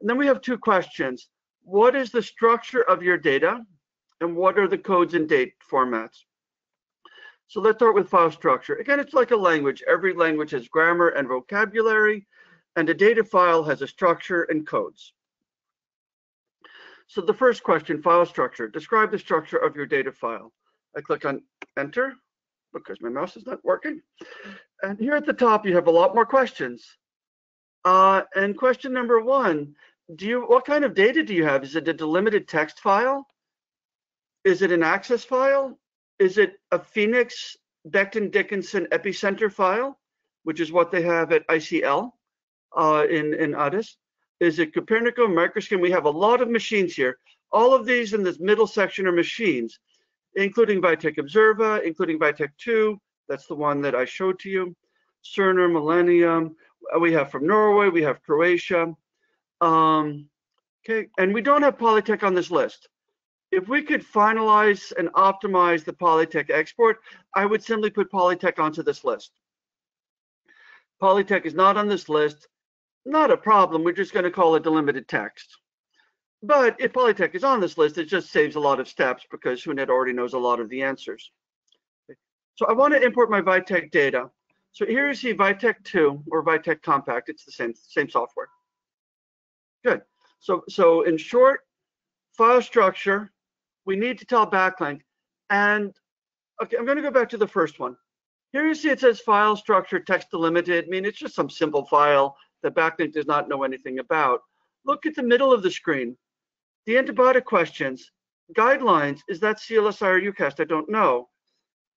And then we have 2 questions. What is the structure of your data, and what are the codes and date formats? So let's start with file structure. Again, it's like a language. Every language has grammar and vocabulary, and a data file has a structure and codes. So the first question, file structure. Describe the structure of your data file. I click on Enter because my mouse is not working. And here at the top, you have a lot more questions. And question number 1, what kind of data do you have? Is it a delimited text file? Is it an access file? Is it a Phoenix Becton Dickinson Epicenter file, which is what they have at ICL in Addis? Is it Copernico, Microscan? We have a lot of machines here. All of these in this middle section are machines, including Vitek Observa, including Vitek 2. That's the one that I showed to you. Cerner, Millennium. We have from Norway, we have Croatia. Okay, and we don't have Polytech on this list. If we could finalize and optimize the Polytech export, I would simply put Polytech onto this list. Polytech is not on this list. Not a problem. We're just going to call it delimited text. But if Polytech is on this list, it just saves a lot of steps because Hunet already knows a lot of the answers. So I want to import my Vitek data. So here you see Vitek 2 or Vitek Compact. It's the same software. Good. So in short, file structure, we need to tell backlink. And okay, I'm going to go back to the first one. Here you see it says file structure text delimited. I mean, it's just some simple file that backlink does not know anything about. Look at the middle of the screen. The antibiotic questions, guidelines, is that CLSI or UCAST? I don't know.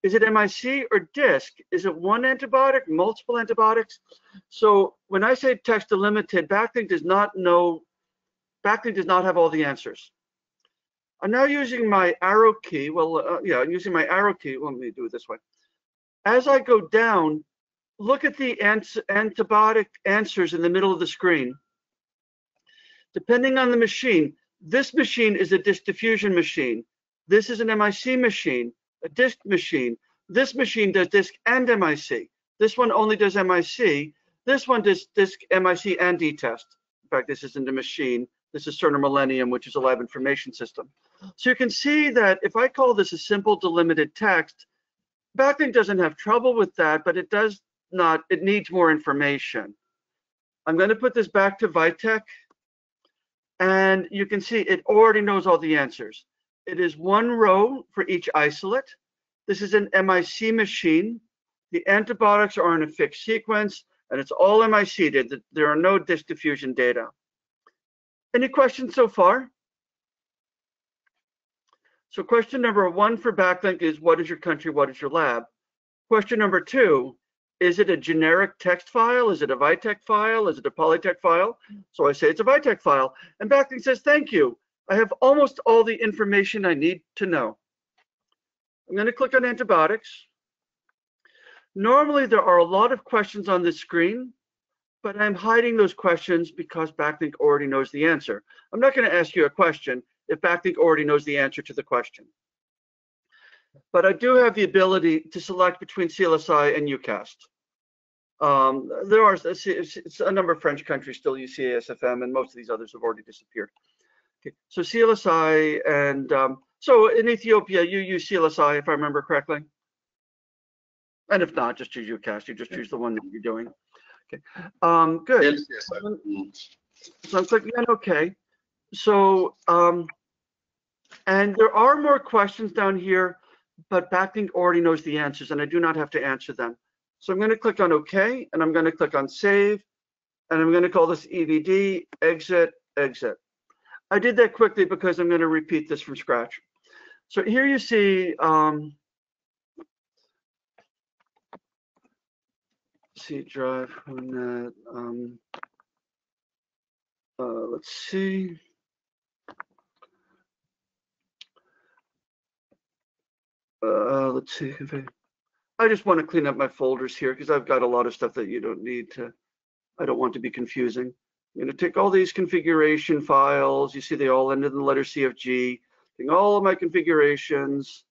Is it MIC or DISC? Is it one antibiotic, multiple antibiotics? So when I say text delimited, backlink does not have all the answers. I'm now using my arrow key. I'm using my arrow key. Well, let me do it this way. As I go down, look at the antibiotic answers in the middle of the screen. Depending on the machine, this machine is a DISC diffusion machine. This is an MIC machine, a DISC machine. This machine does DISC and MIC. This one only does MIC. This one does DISC, MIC, and DTest. In fact, this isn't a machine. This is Cerner Millennium, which is a lab information system. So you can see that if I call this a simple delimited text, backlink doesn't have trouble with that, but it needs more information. I'm going to put this back to Vitek, and you can see it already knows all the answers. It is one row for each isolate. This is an MIC machine. The antibiotics are in a fixed sequence, and it's all MIC data. There are no DISC diffusion data. Any questions so far? So question number one for backlink is, what is your country, what is your lab? Question number two, is it a generic text file? Is it a Vitek file? Is it a Polytech file? So I say it's a Vitek file. And backlink says, thank you. I have almost all the information I need to know. I'm going to click on antibiotics. Normally, there are a lot of questions on this screen, but I'm hiding those questions because backlink already knows the answer. I'm not going to ask you a question if backlink already knows the answer to the question. But I do have the ability to select between CLSI and UCAST. There are a number of French countries still use CASFM, and most of these others have already disappeared. Okay, so CLSI and so in Ethiopia, you use CLSI, if I remember correctly. And if not, just use UCAST. You just choose the one that you're doing. Okay, good. So I'm clicking on OK. So, and there are more questions down here, but backlink already knows the answers, and I do not have to answer them. So I'm going to click on OK, and I'm going to click on Save, and I'm going to call this EVD, Exit, Exit. I did that quickly because I'm going to repeat this from scratch. So here you see, C drive, let's see. Let's see if I just want to clean up my folders here because I've got a lot of stuff that you don't need to, I don't want to be confusing. I'm going to take all these configuration files. You see they all end in the letter CFG. Taking all of my configurations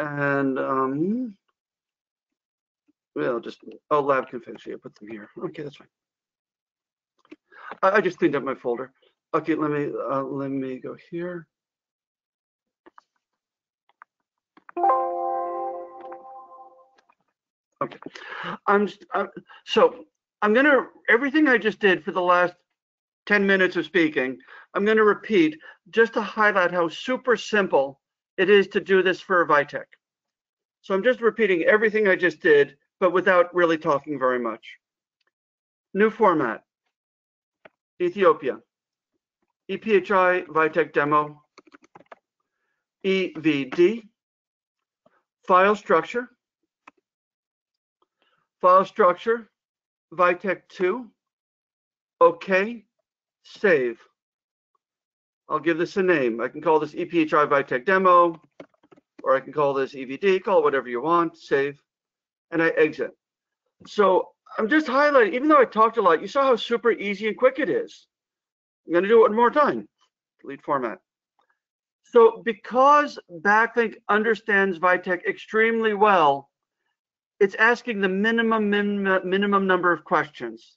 and well, lab configs, so I'll put them here. Okay, that's fine. I just cleaned up my folder. Okay, let me go here. Okay, I'm going to, everything I just did for the last 10 minutes of speaking, I'm going to repeat just to highlight how super simple it is to do this for a Vitek. So I'm just repeating everything I just did, but without really talking very much. New format, Ethiopia, EPHI Vitek demo, EVD, file structure, Vitek 2, OK, save. I'll give this a name. I can call this EPHI Vitek demo, or I can call this EVD, call it whatever you want, save, and I exit. So I'm just highlighting, even though I talked a lot, you saw how super easy and quick it is. I'm going to do it one more time, delete format. So because Backlink understands Vitek extremely well, it's asking the minimum number of questions.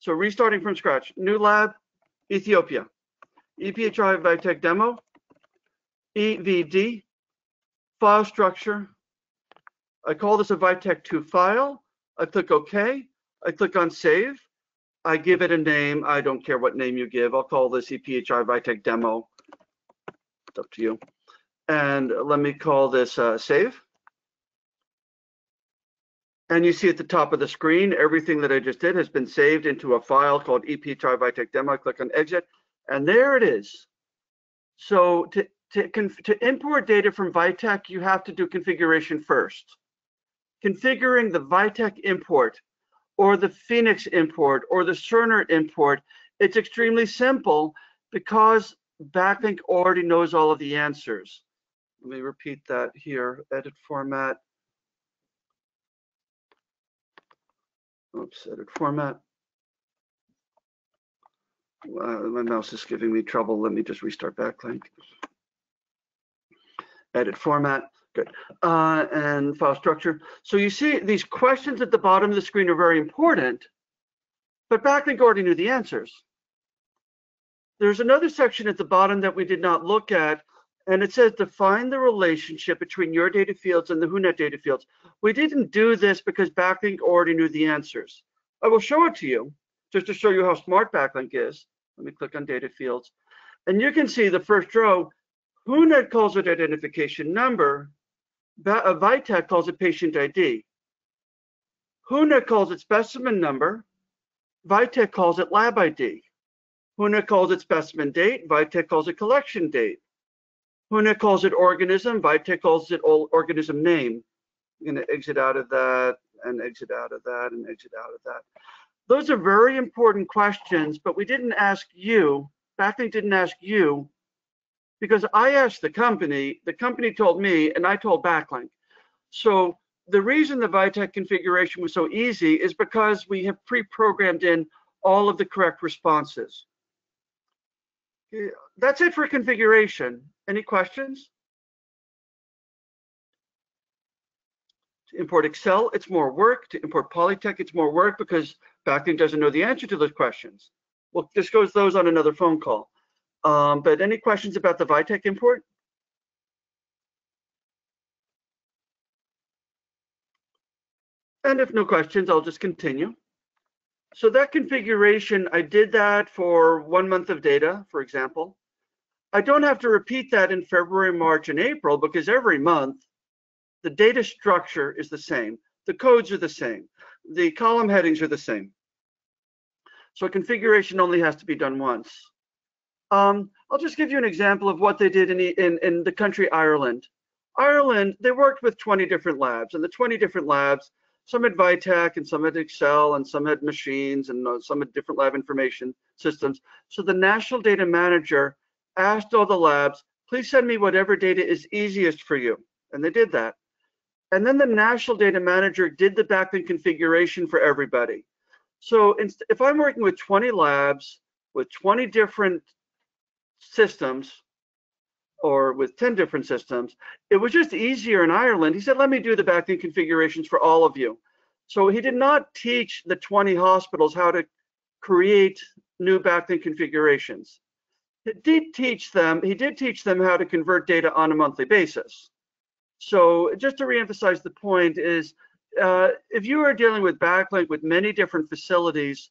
So restarting from scratch, new lab, Ethiopia, EPHI Vitek demo, EVD, file structure. I call this a Vitek2 file. I click OK. I click on save. I give it a name. I don't care what name you give. I'll call this EPHI Vitek demo. It's up to you. And let me call this save. And you see at the top of the screen, everything that I just did has been saved into a file called EPHI Vitek demo. I click on exit, and there it is. So to import data from Vitek, you have to do configuration first. Configuring the Vitek import or the Phoenix import or the Cerner import, it's extremely simple because Backlink already knows all of the answers. Let me repeat that here, edit format. Oops, edit format. My mouse is giving me trouble. Let me just restart Backlink. Edit format, good. And file structure. So you see these questions at the bottom of the screen are very important, but Backlink already knew the answers. There's another section at the bottom that we did not look at, and it says define the relationship between your data fields and the WhoNet data fields. We didn't do this because Backlink already knew the answers. I will show it to you just to show you how smart Backlink is. Let me click on data fields, and you can see the first row, WhoNet calls it identification number, Vitek calls it patient ID. WhoNet calls it specimen number, Vitek calls it lab ID. WhoNet calls it specimen date, Vitek calls it collection date. WhoNet calls it organism, Vitek calls it organism name. I'm going to exit out of that, and exit out of that, and exit out of that. Those are very important questions, but we didn't ask you, Backlink didn't ask you, because I asked the company told me, and I told Backlink. So the reason the Vitek configuration was so easy is because we have pre-programmed in all of the correct responses. That's it for configuration. Any questions? To import Excel, it's more work. To import Polytech, it's more work because Backlink doesn't know the answer to those questions. We'll discuss those on another phone call. But any questions about the Vitek import? And if no questions, I'll just continue. So that configuration, I did that for 1 month of data, for example. I don't have to repeat that in February, March, and April because every month the data structure is the same. The codes are the same. The column headings are the same. So configuration only has to be done once. I'll just give you an example of what they did in the country Ireland. Ireland, they worked with 20 different labs, and the 20 different labs, some had Vitek and some had Excel and some had machines and some had different lab information systems. So the national data manager asked all the labs, please send me whatever data is easiest for you. And they did that. And then the national data manager did the Backlink configuration for everybody. So if I'm working with 20 labs with 20 different systems or with 10 different systems, it was just easier in Ireland. He said, let me do the Backlink configurations for all of you. So he did not teach the 20 hospitals how to create new Backlink configurations. He did teach them how to convert data on a monthly basis. So just to reemphasize the point is, if you are dealing with Backlink with many different facilities,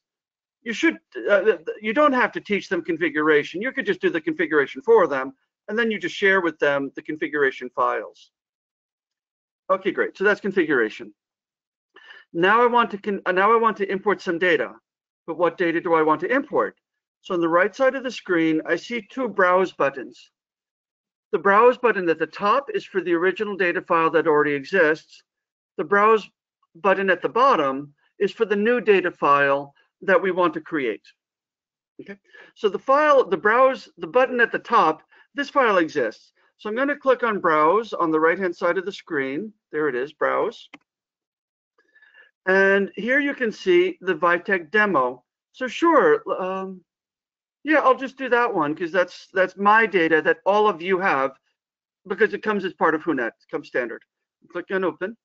you don't have to teach them configuration. You could just do the configuration for them, and then you just share with them the configuration files. Okay, great. So that's configuration. Now I want to import some data, but what data do I want to import? So on the right side of the screen, I see two browse buttons. The browse button at the top is for the original data file that already exists. The browse button at the bottom is for the new data file that we want to create. Okay, so the file, the button at the top, this file exists. So I'm going to click on browse on the right-hand side of the screen. There it is, browse. And here you can see the Vitek demo. So sure, Yeah, I'll just do that one because that's my data that all of you have because it comes as part of Whonet, it comes standard. Click on open.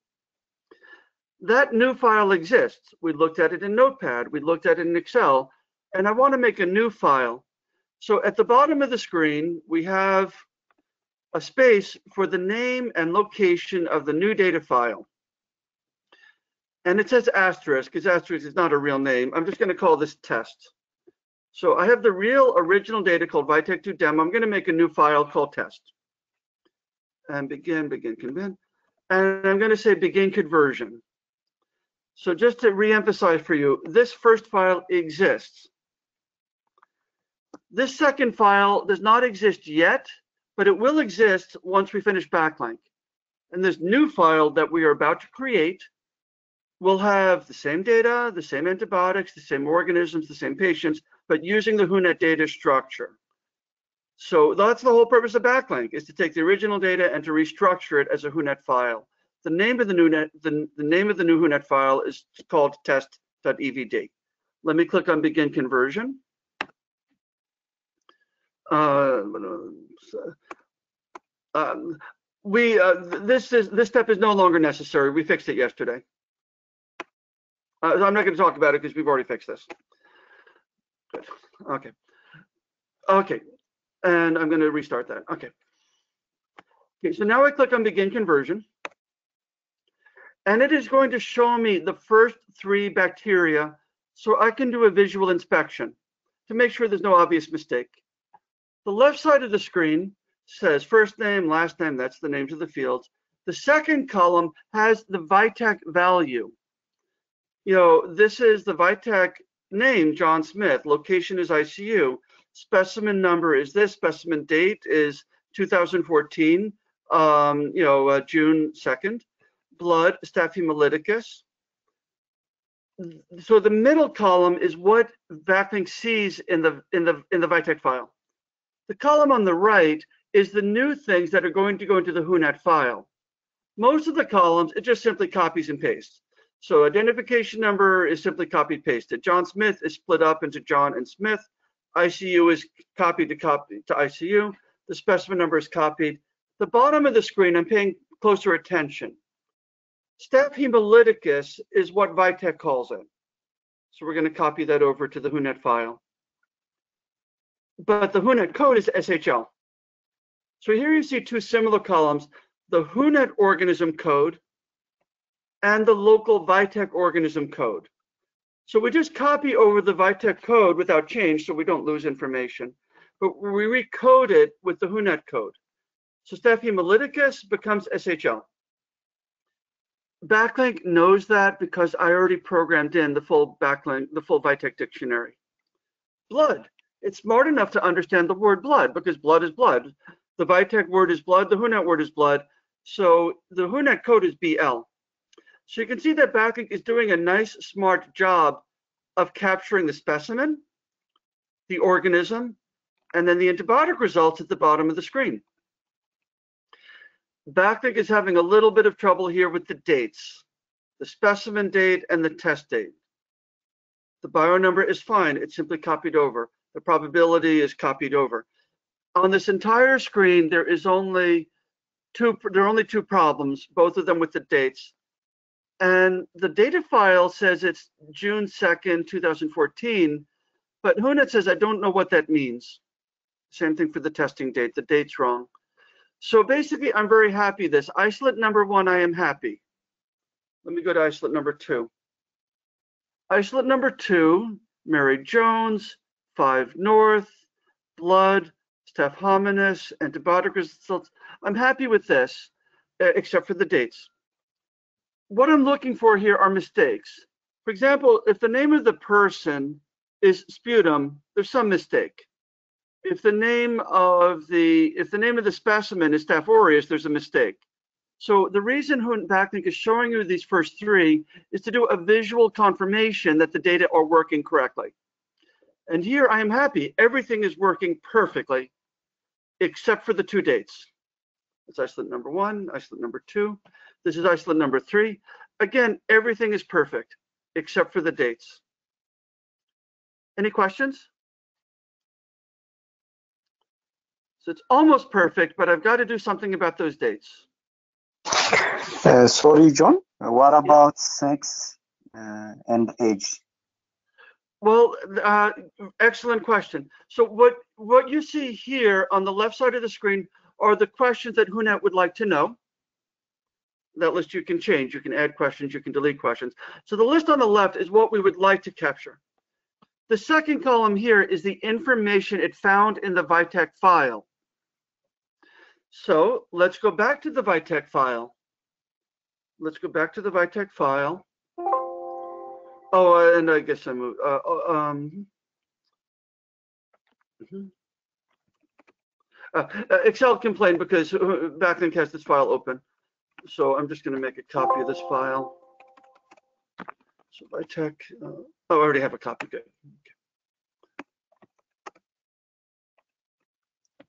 That new file exists. We looked at it in Notepad, we looked at it in Excel, and I want to make a new file. So at the bottom of the screen, we have a space for the name and location of the new data file. And it says asterisk, because asterisk is not a real name. I'm just going to call this test. So I have the real original data called Vitek2 Demo. I'm going to make a new file called test. And begin. And I'm going to say begin conversion. So just to reemphasize for you, this first file exists. This second file does not exist yet, but it will exist once we finish backlink. And this new file that we are about to create will have the same data, the same antibiotics, the same organisms, the same patients, but using the Whonet data structure. So that's the whole purpose of backlink, is to take the original data and to restructure it as a Whonet file. The name of the new Whonet file is called test.evd. Let me click on begin conversion. This step is no longer necessary. We fixed it yesterday. I'm not going to talk about it because we've already fixed this. Good. Okay, and I'm going to restart that. Okay, so now I click on begin conversion, and it is going to show me the first three bacteria, so I can do a visual inspection to make sure there's no obvious mistake. The left side of the screen says first name, last name, that's the names of the fields. The second column has the Vitek value. You know, this is the Vitek name, John Smith, location is ICU, specimen number is this, specimen date is 2014, June 2nd, blood, Staphylococcus. So the middle column is what backlink sees in the Vitek file. The column on the right is the new things that are going to go into the Whonet file. Most of the columns, it just simply copies and pastes. So identification number is simply copied pasted. John Smith is split up into John and Smith. ICU is copied to ICU. The specimen number is copied. The bottom of the screen, I'm paying closer attention. Staphylococcus is what Vitek calls it. So we're going to copy that over to the Whonet file. But the Whonet code is SHL. So here you see two similar columns, the Whonet organism code and the local Vitek organism code. So we just copy over the Vitek code without change so we don't lose information, but we recode it with the Whonet code. So Staphylococcus becomes SHL. Backlink knows that because I already programmed in the full backlink, the full Vitek dictionary. Blood, it's smart enough to understand the word blood because blood is blood. The Vitek word is blood, the Whonet word is blood. So the Whonet code is BL. So you can see that backlink is doing a nice, smart job of capturing the specimen, the organism, and then the antibiotic results at the bottom of the screen. Backlink is having a little bit of trouble here with the dates, the specimen date and the test date. The bio number is fine. It's simply copied over. The probability is copied over. On this entire screen, there are only two problems, both of them with the dates. And the data file says it's June 2nd, 2014, but Whonet says, I don't know what that means. Same thing for the testing date, the date's wrong. So basically, I'm very happy this. Isolate number one, I am happy. Let me go to isolate number two. Isolate number two, Mary Jones, 5 North, blood, Staph hominis, antibiotic results. I'm happy with this, except for the dates. What I'm looking for here are mistakes. For example, if the name of the person is sputum, there's some mistake. If the name of the specimen is Staph aureus, there's a mistake. So the reason backlink is showing you these first three is to do a visual confirmation that the data are working correctly. And here I am happy. Everything is working perfectly, except for the two dates. It's isolate number one, isolate number two. This is isolate number three. Again, everything is perfect, except for the dates. Any questions? So it's almost perfect, but I've got to do something about those dates. Sorry, John, what about sex and age? Well, excellent question. So what you see here on the left side of the screen are the questions that HUNAT would like to know. That list you can change. You can add questions, you can delete questions. So the list on the left is what we would like to capture. The second column here is the information it found in the VITEC file. So let's go back to the VITEC file. Let's go back to the VITEC file. Oh, and I guess I moved. Excel complained because Backlink has this file open. So I'm just going to make a copy of this file. So VITEC, I already have a copy. Good.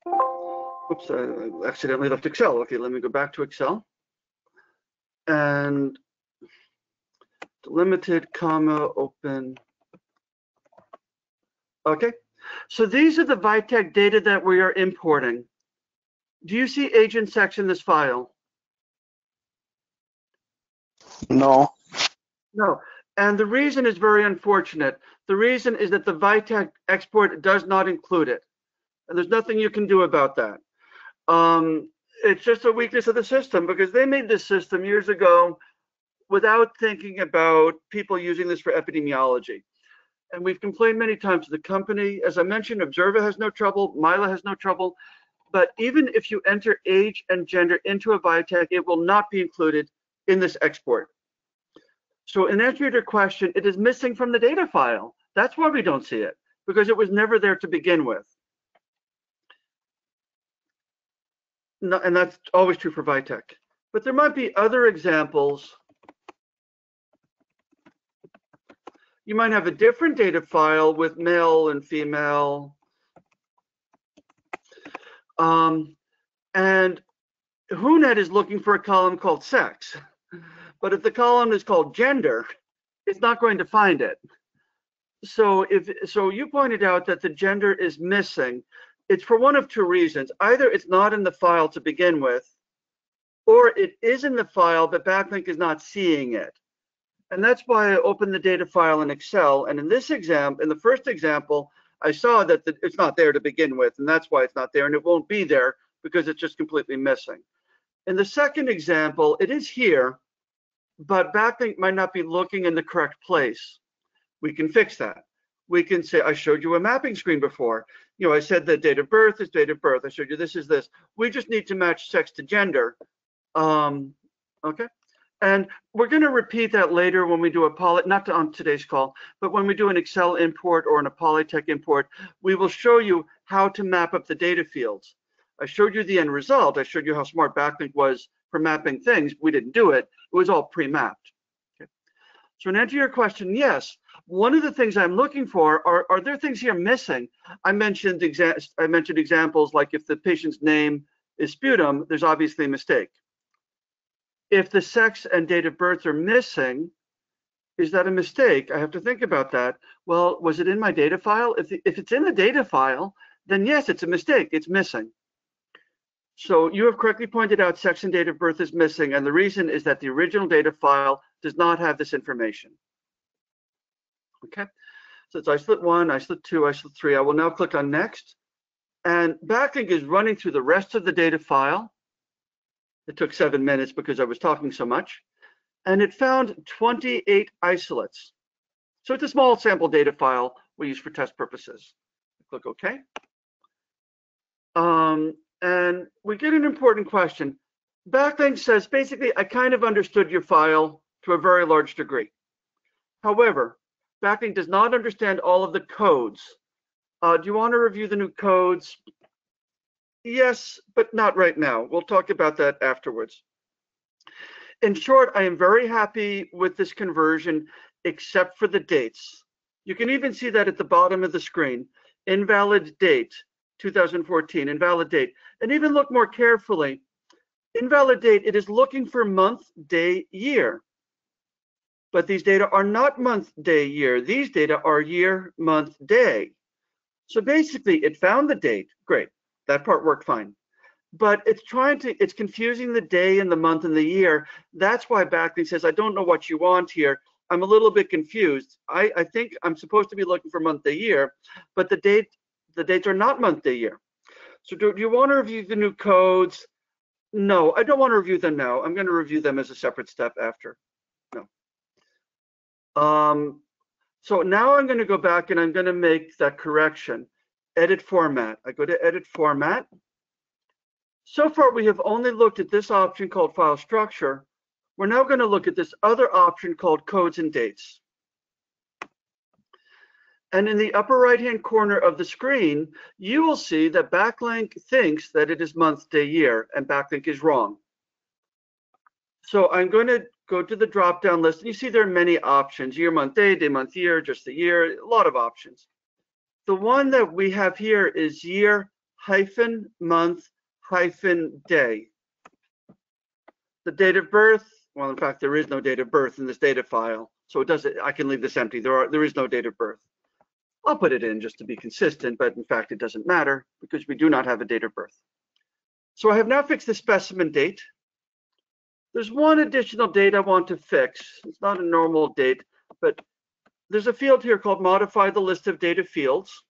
Okay. Oops, I accidentally left Excel. Okay, let me go back to Excel. And delimited, comma, open. Okay, so these are the VITEC data that we are importing. Do you see age and sex in this file? No. No. And the reason is very unfortunate. The reason is that the VITEC export does not include it. And there's nothing you can do about that. It's just a weakness of the system, because they made this system years ago without thinking about people using this for epidemiology. And we've complained many times to the company. As I mentioned, Observa has no trouble, Mila has no trouble. But even if you enter age and gender into a VITEC, it will not be included in this export. So in answer to your question, it is missing from the data file. That's why we don't see it, because it was never there to begin with. No, and that's always true for VITEC. But there might be other examples. You might have a different data file with male and female. And HUNAT is looking for a column called sex. But if the column is called gender, it's not going to find it. So so you pointed out that the gender is missing. It's for one of two reasons. Either it's not in the file to begin with, or it is in the file, but Backlink is not seeing it. And that's why I opened the data file in Excel. And in this example, in the first example, I saw that it's not there to begin with, and that's why it's not there, and it won't be there because it's just completely missing. In the second example, it is here, but Backlink might not be looking in the correct place. We can fix that. We can say, I showed you a mapping screen before. You know, I said that date of birth is date of birth. I showed you this is this. We just need to match sex to gender. Okay. And we're going to repeat that later when we do a poly, not on today's call, but when we do an Excel import or a Polytech import, we will show you how to map up the data fields. I showed you the end result. I showed you how smart Backlink was for mapping things. We didn't do it. It was all pre-mapped. Okay. So in answer to your question, yes. One of the things I'm looking for are there things here missing? I mentioned examples like if the patient's name is sputum, there's obviously a mistake. If the sex and date of birth are missing, is that a mistake? I have to think about that. Well, was it in my data file? If it's in the data file, then yes, it's a mistake. It's missing. So you have correctly pointed out sex and date of birth is missing, and the reason is that the original data file does not have this information. Okay, so it's isolate 1, isolate 2, isolate 3. I will now click on next. And Backlink is running through the rest of the data file. It took 7 minutes because I was talking so much. And it found 28 isolates. So it's a small sample data file we use for test purposes. Click OK. And we get an important question. Backlink says, basically, I kind of understood your file to a very large degree. However, Backlink does not understand all of the codes. Do you want to review the new codes? Yes, but not right now. We'll talk about that afterwards. In short, I am very happy with this conversion, except for the dates. You can even see that at the bottom of the screen. Invalid date, 2014, invalid date. And even look more carefully. Invalid date, it is looking for month, day, year. But these data are not month, day, year. These data are year, month, day. So basically, it found the date. Great. That part worked fine. But it's confusing the day and the month and the year. That's why Bakley says, I don't know what you want here. I'm a little bit confused. I think I'm supposed to be looking for month to year, but the dates are not month to year. So do you want to review the new codes? No, I don't want to review them now. I'm going to review them as a separate step after. No. So now I'm going to go back and I'm going to make that correction. Edit format. I go to edit format. So far, we have only looked at this option called file structure. We're now going to look at this other option called codes and dates. And in the upper right-hand corner of the screen, you will see that Backlink thinks that it is month, day, year, and Backlink is wrong. So I'm going to go to the drop-down list. And you see there are many options, year, month, day, month, year, just the year, a lot of options. The one that we have here is year-month-day. The date of birth, well, in fact, there is no date of birth in this data file, so it doesn't. I can leave this empty. There is no date of birth. I'll put it in just to be consistent, but in fact, it doesn't matter because we do not have a date of birth. So I have now fixed the specimen date. There's one additional date I want to fix. It's not a normal date, but there's a field here called modify the list of data fields.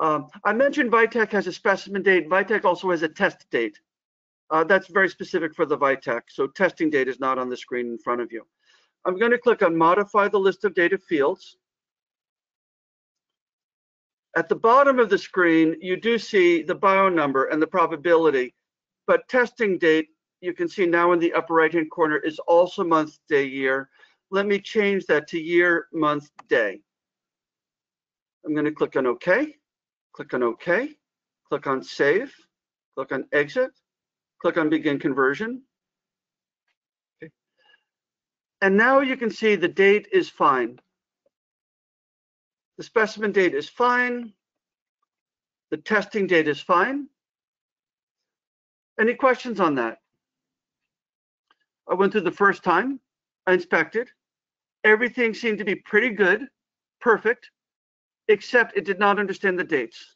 I mentioned Vitek has a specimen date. Vitek also has a test date. That's very specific for the Vitek, so testing date is not on the screen in front of you. I'm going to click on Modify the list of data fields. At the bottom of the screen, you do see the bio number and the probability, but testing date, you can see now in the upper right-hand corner, is also month, day, year. Let me change that to year, month, day. I'm going to click on OK, click on OK, click on Save, click on Exit. Click on begin conversion. Okay. And now you can see the date is fine. The specimen date is fine. The testing date is fine. Any questions on that? I went through the first time. I inspected. Everything seemed to be pretty good, perfect, except it did not understand the dates.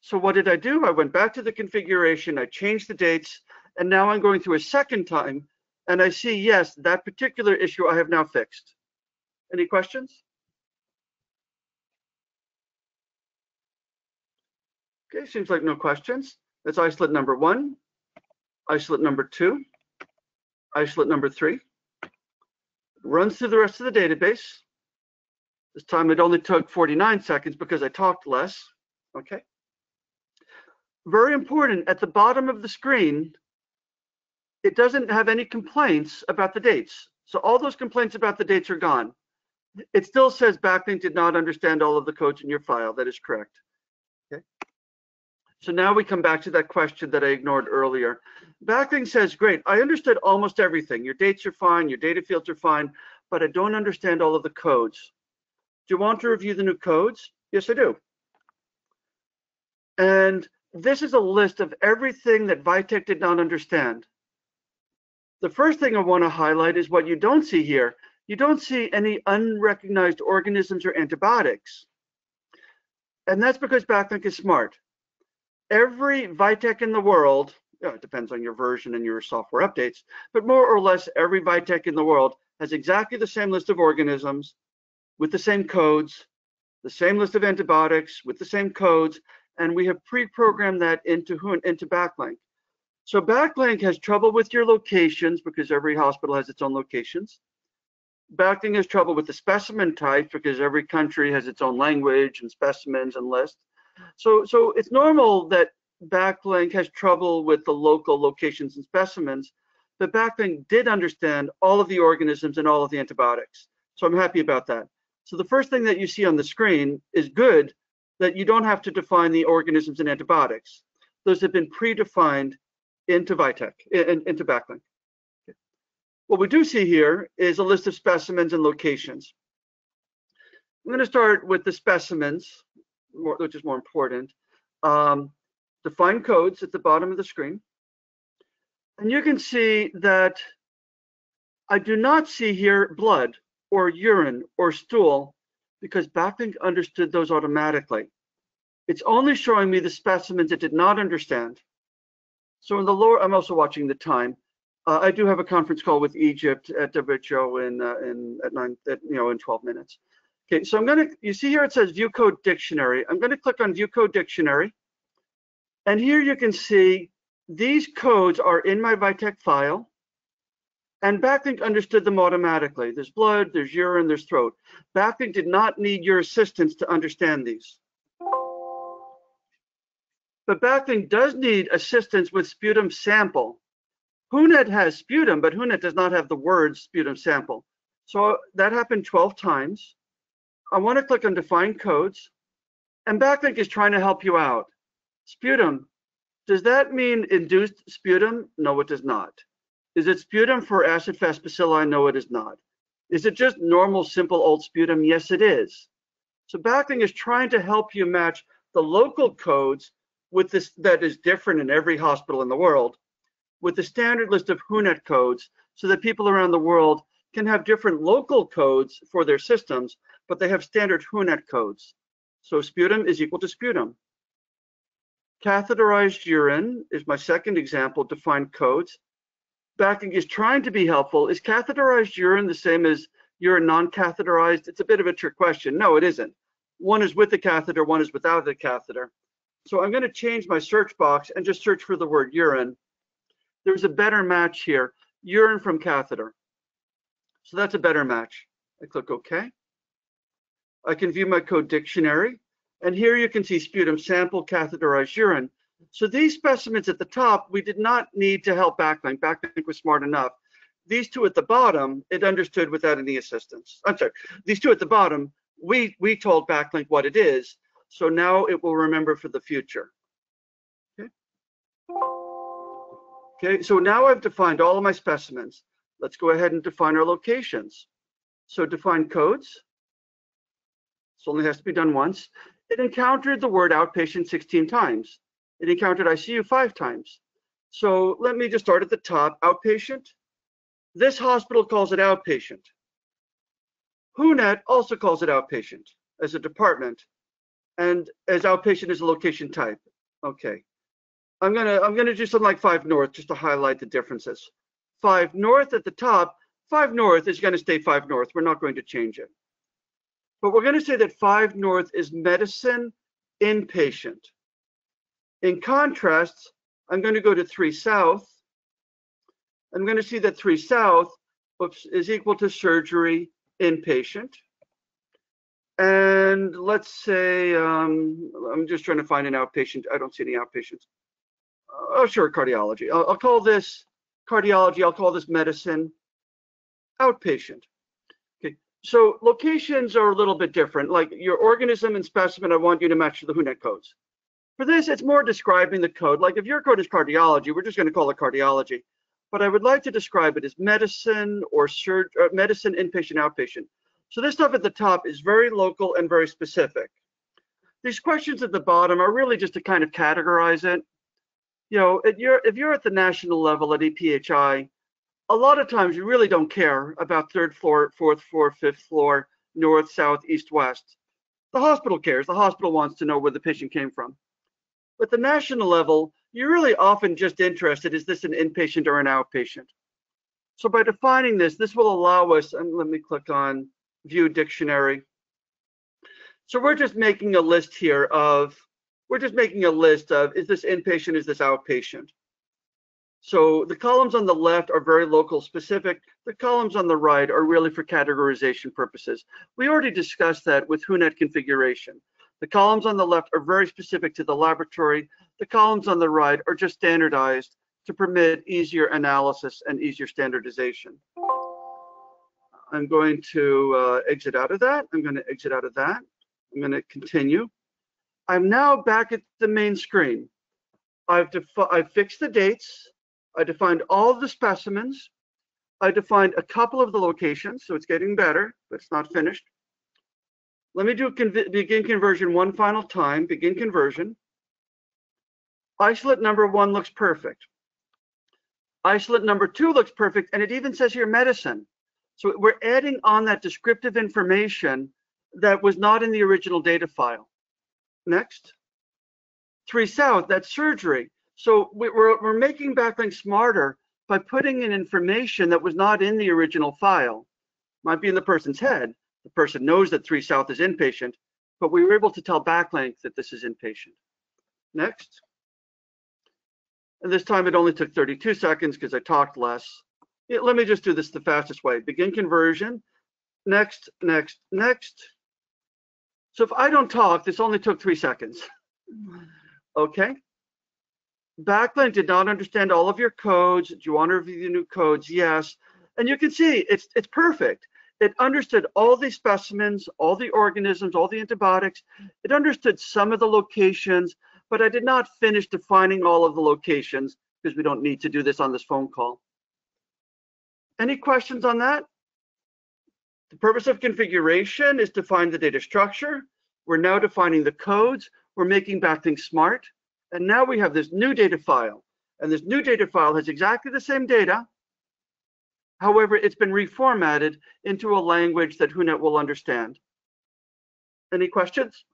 So what did I do? I went back to the configuration, I changed the dates, and now I'm going through a second time, and I see, yes, that particular issue I have now fixed. Any questions? Okay, seems like no questions. That's isolate number 1, isolate number 2, isolate number 3. Runs through the rest of the database. This time it only took 49 seconds because I talked less, okay? Very important, at the bottom of the screen, it doesn't have any complaints about the dates. So all those complaints about the dates are gone. It still says Backlink did not understand all of the codes in your file. That is correct. Okay. So now we come back to that question that I ignored earlier. Backlink says, great, I understood almost everything. Your dates are fine, your data fields are fine, but I don't understand all of the codes. Do you want to review the new codes? Yes, I do. And this is a list of everything that Vitek did not understand. The first thing I want to highlight is what you don't see here. You don't see any unrecognized organisms or antibiotics. And that's because Backlink is smart. Every Vitek in the world, you know, it depends on your version and your software updates, but more or less every Vitek in the world has exactly the same list of organisms with the same codes, the same list of antibiotics with the same codes, and we have pre-programmed that into Backlink. So Backlink has trouble with your locations because every hospital has its own locations. Backlink has trouble with the specimen types because every country has its own language and specimens and lists. So it's normal that Backlink has trouble with the local locations and specimens, but Backlink did understand all of the organisms and all of the antibiotics. So I'm happy about that. So the first thing that you see on the screen is good, that you don't have to define the organisms and antibiotics. Those have been predefined into Vitek, into Backlink. Okay. What we do see here is a list of specimens and locations. I'm going to start with the specimens, which is more important. Define codes at the bottom of the screen. And you can see that I do not see here blood or urine or stool, because Backlink understood those automatically. It's only showing me the specimens it did not understand. So in the lower, I'm also watching the time. I do have a conference call with Egypt at WHO in 12 minutes. Okay, so I'm going to, you see here it says View Code Dictionary. I'm going to click on View Code Dictionary. And here you can see these codes are in my Vitek file. And Backlink understood them automatically. There's blood, there's urine, there's throat. Backlink did not need your assistance to understand these. But Backlink does need assistance with sputum sample. HUNET has sputum, but HUNET does not have the word sputum sample. So that happened 12 times. I want to click on Define Codes. And Backlink is trying to help you out. Sputum. Does that mean induced sputum? No, it does not. Is it sputum for acid-fast bacilli? No, it is not. Is it just normal, simple, old sputum? Yes, it is. So Backlink is trying to help you match the local codes with this that is different in every hospital in the world with the standard list of HUNET codes so that people around the world can have different local codes for their systems, but they have standard HUNET codes. So sputum is equal to sputum. Catheterized urine is my second example, defined codes. Backlink is trying to be helpful. Is catheterized urine the same as urine non-catheterized? It's a bit of a trick question. No, it isn't. One is with the catheter, one is without the catheter. So I'm going to change my search box and just search for the word urine. There's a better match here, urine from catheter. So that's a better match. I click OK. I can view my code dictionary. And here you can see sputum sample, catheterized urine. So these specimens at the top, we did not need to help Backlink. Backlink was smart enough. These two at the bottom, it understood without any assistance. I'm sorry, these two at the bottom, we told Backlink what it is. So now it will remember for the future. Okay. Okay, so now I've defined all of my specimens. Let's go ahead and define our locations. So define codes. This only has to be done once. It encountered the word outpatient 16 times. It encountered ICU 5 times. So let me just start at the top, outpatient. This hospital calls it outpatient. HUNET also calls it outpatient as a department and as outpatient is a location type. Okay, I'm gonna do something like 5 North just to highlight the differences. 5 North at the top, 5 North is gonna stay 5 North. We're not going to change it. But we're gonna say that 5 North is medicine inpatient. In contrast, I'm going to go to 3 South. I'm going to see that 3 South is equal to surgery inpatient. And let's say, I'm just trying to find an outpatient. I don't see any outpatients. Oh, sure, cardiology. I'll call this cardiology. I'll call this medicine outpatient. Okay, so locations are a little bit different. Like your organism and specimen, I want you to match the HUNET codes. For this, it's more describing the code. Like if your code is cardiology, we're just going to call it cardiology. But I would like to describe it as medicine or medicine inpatient, outpatient. So this stuff at the top is very local and very specific. These questions at the bottom are really just to kind of categorize it. You know, if you're at the national level at EPHI, a lot of times you really don't care about 3rd floor, 4th floor, 5th floor, north, south, east, west. The hospital cares. The hospital wants to know where the patient came from. But the national level, you're really often just interested, is this an inpatient or an outpatient? So by defining this, this will allow us, and let me click on View Dictionary. So we're just making a list here of, is this inpatient, is this outpatient? So the columns on the left are very local specific. The columns on the right are really for categorization purposes. We already discussed that with HUNET configuration. The columns on the left are very specific to the laboratory. The columns on the right are just standardized to permit easier analysis and easier standardization. I'm going to exit out of that. I'm going to exit out of that. I'm going to continue. I'm now back at the main screen. I've fixed the dates. I defined all the specimens. I defined a couple of the locations, so it's getting better, but it's not finished. Let me do begin conversion one final time. Begin conversion. Isolate number 1 looks perfect. Isolate number 2 looks perfect, and it even says here medicine. So we're adding on that descriptive information that was not in the original data file. Next. three sounds, that's surgery. So we're making backlink smarter by putting in information that was not in the original file. Might be in the person's head. The person knows that 3 South is inpatient, but we were able to tell backlink that this is inpatient. Next. And this time it only took 32 seconds because I talked less. Let me just do this the fastest way. Begin conversion. Next, next, next. So if I don't talk, this only took 3 seconds. Okay. Backlink did not understand all of your codes. Do you want to review the new codes? Yes. And you can see it's perfect. It understood all the specimens, all the organisms, all the antibiotics. It understood some of the locations, but I did not finish defining all of the locations because we don't need to do this on this phone call. Any questions on that? The purpose of configuration is to find the data structure. We're now defining the codes. We're making backlinks smart. And now we have this new data file. And this new data file has exactly the same data. However, it's been reformatted into a language that HUNET will understand. Any questions?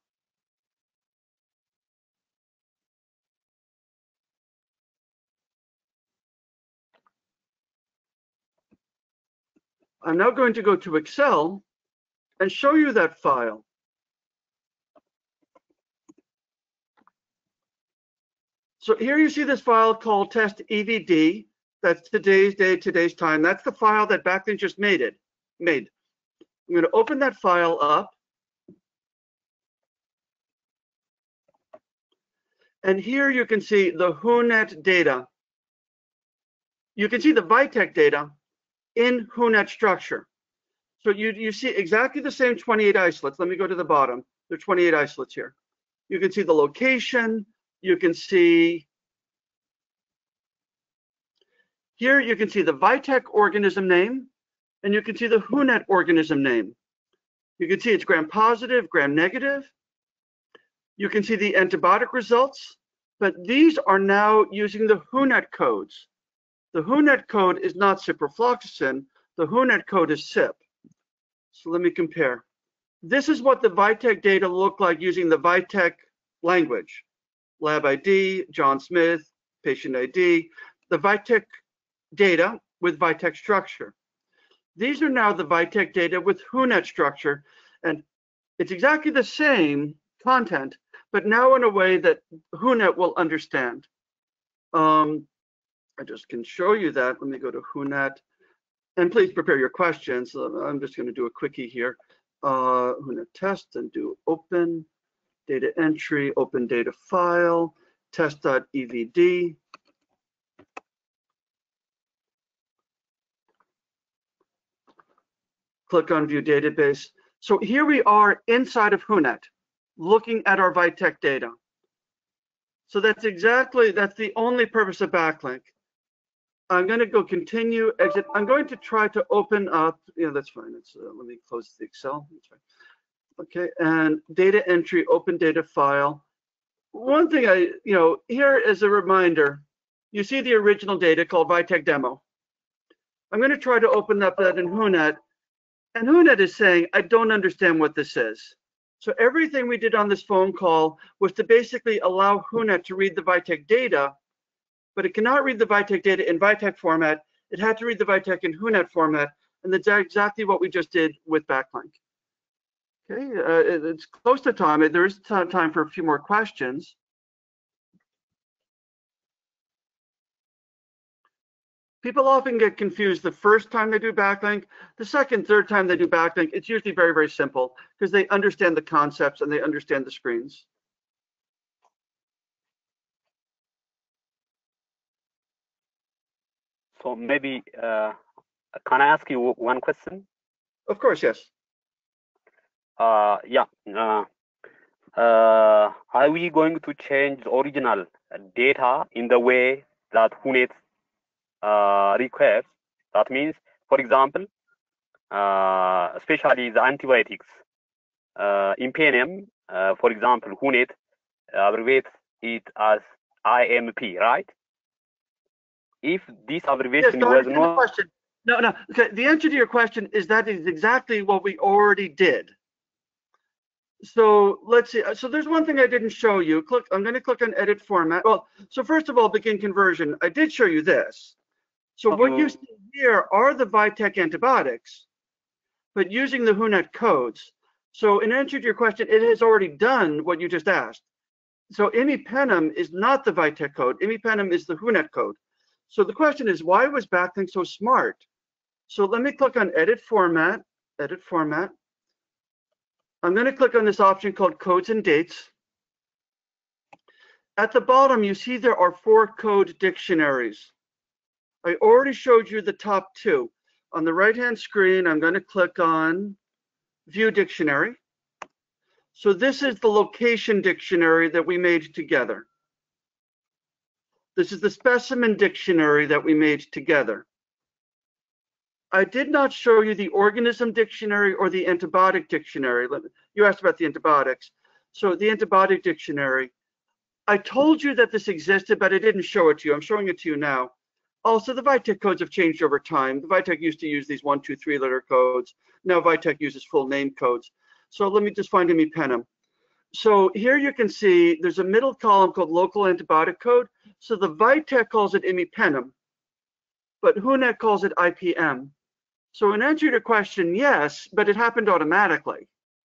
I'm now going to go to Excel and show you that file. So here you see this file called test EVD. That's today's day, today's time. That's the file that Backlink just made. I'm going to open that file up. And here you can see the HUNET data. You can see the Vitec data in HUNET structure. So you see exactly the same 28 isolates. Let me go to the bottom. There are 28 isolates here. You can see the location. You can see here you can see the Vitec organism name, and you can see the HUNET organism name. You can see it's gram-positive, gram-negative. You can see the antibiotic results, but these are now using the HUNET codes. The HUNET code is not ciprofloxacin. The HUNET code is CIP. So let me compare. This is what the Vitec data look like using the Vitec language. Lab ID, John Smith, patient ID, the Vitec data with Vitec structure. These are now the Vitec data with HUNET structure, and it's exactly the same content, but now in a way that HUNET will understand. I just can show you that. Let me go to HUNET, and please prepare your questions. I'm just going to do a quickie here. HUNET test and do open, data entry, open data file, test.evd. Click on View Database. So here we are inside of HUNET, looking at our Vitec data. So that's the only purpose of backlink. I'm going to go continue, exit. I'm going to try to open up. Yeah, that's fine. Let me close the Excel. Okay, and data entry, open data file. One thing here is a reminder. You see the original data called Vitec demo. I'm going to try to open up that in HUNET. And HUNET is saying, I don't understand what this is. So everything we did on this phone call was to basically allow HUNET to read the Vitec data, but it cannot read the Vitec data in Vitec format. It had to read the Vitec in HUNET format, and that's exactly what we just did with backlink. Okay, it's close to time. There is time for a few more questions. People often get confused the first time they do backlink. The second, third time they do backlink, it's usually very, very simple because they understand the concepts and they understand the screens. So maybe, can I ask you one question? Of course, yes. Are we going to change original data in the way that HUNET requires? That means, for example, especially the antibiotics in PNM, for example, HUNET abbreviates it as IMP, right? If this abbreviation was not... The answer to your question is that is exactly what we already did. So let's see. So there's one thing I didn't show you. I'm going to click on edit format. Well, so first of all, begin conversion. I did show you this. So what you see here are the Vitec antibiotics, but using the HUNET codes. So in answer to your question, it has already done what you just asked. So imipenem is not the Vitec code. Imipenem is the HUNET code. So the question is, why was Backlink so smart? So let me click on edit format, I'm going to click on this option called codes and dates. At the bottom, you see there are 4 code dictionaries. I already showed you the top 2. On the right-hand screen, I'm going to click on View Dictionary. So this is the location dictionary that we made together. This is the specimen dictionary that we made together. I did not show you the organism dictionary or the antibiotic dictionary. You asked about the antibiotics. So the antibiotic dictionary, I told you that this existed, but I didn't show it to you. I'm showing it to you now. Also, the Vitec codes have changed over time. The Vitec used to use these 1, 2, 3 letter codes. Now Vitec uses full name codes. So let me just find imipenem. So here you can see there's a middle column called local antibiotic code. So the Vitec calls it imipenem, but HUNET calls it IPM. So in answer to your question, yes, but it happened automatically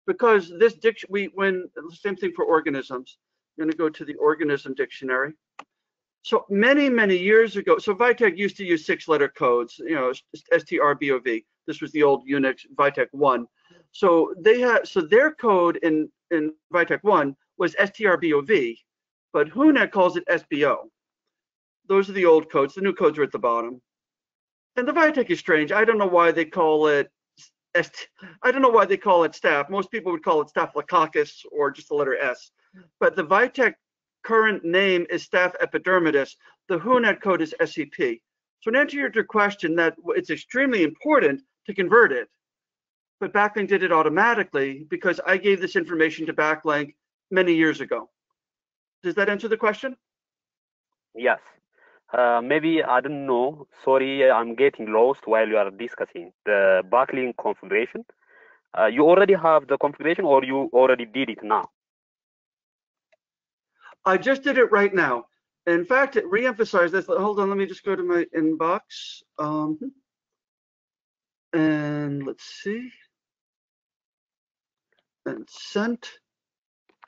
because this same thing for organisms. I'm going to go to the organism dictionary. So many, many years ago, so Vitec used to use 6 letter codes, you know, STRBOV. This was the old Unix Vitec 1. So they had, so their code in Vitec 1 was STRBOV, but HUNET calls it SBO. Those are the old codes. The new codes are at the bottom. And the Vitec is strange. I don't know why they call it staph. Most people would call it staphylococcus or just the letter S. But the Vitec current name is staph epidermidis. The HUNET code is SEP. So in answer to your question, that it's extremely important to convert it. But Backlink did it automatically because I gave this information to Backlink many years ago. Does that answer the question? Yes. Maybe, I don't know, sorry, I'm getting lost while you are discussing the Backlink configuration. You already have the configuration or you already did it now? I just did it right now. In fact, it re-emphasized this. Hold on, let me just go to my inbox. And let's see. And sent.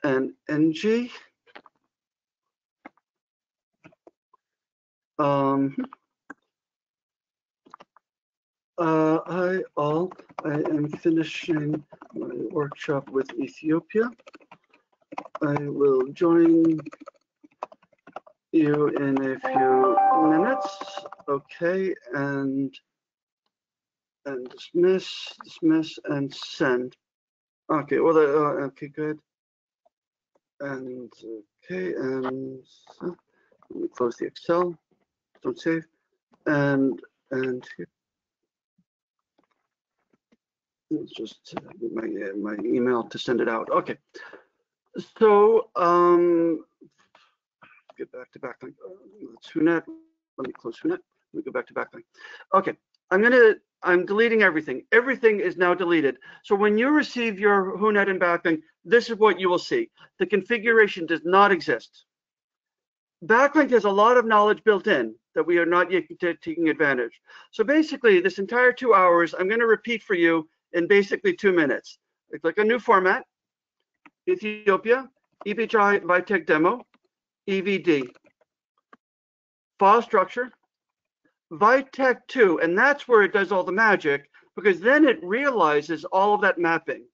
And ng. I am finishing my workshop with Ethiopia. I will join you in a few minutes. Okay, and dismiss and send. Okay, well, okay, good. And okay, and so, let me close the Excel. Don't save. And here. It's just my email to send it out. Okay. So get back to Backlink. It's HUNET. Let me close HUNET. Let me go back to Backlink. Okay. I'm deleting everything. Everything is now deleted. So when you receive your HUNET and Backlink, this is what you will see. The configuration does not exist. Backlink has a lot of knowledge built in that we are not yet taking advantage. So basically, this entire 2 hours, I'm going to repeat for you in basically 2 minutes. I click on new format, Ethiopia, EBHI Vitec demo, EVD, file structure, Vitec 2, and that's where it does all the magic because then it realizes all of that mapping.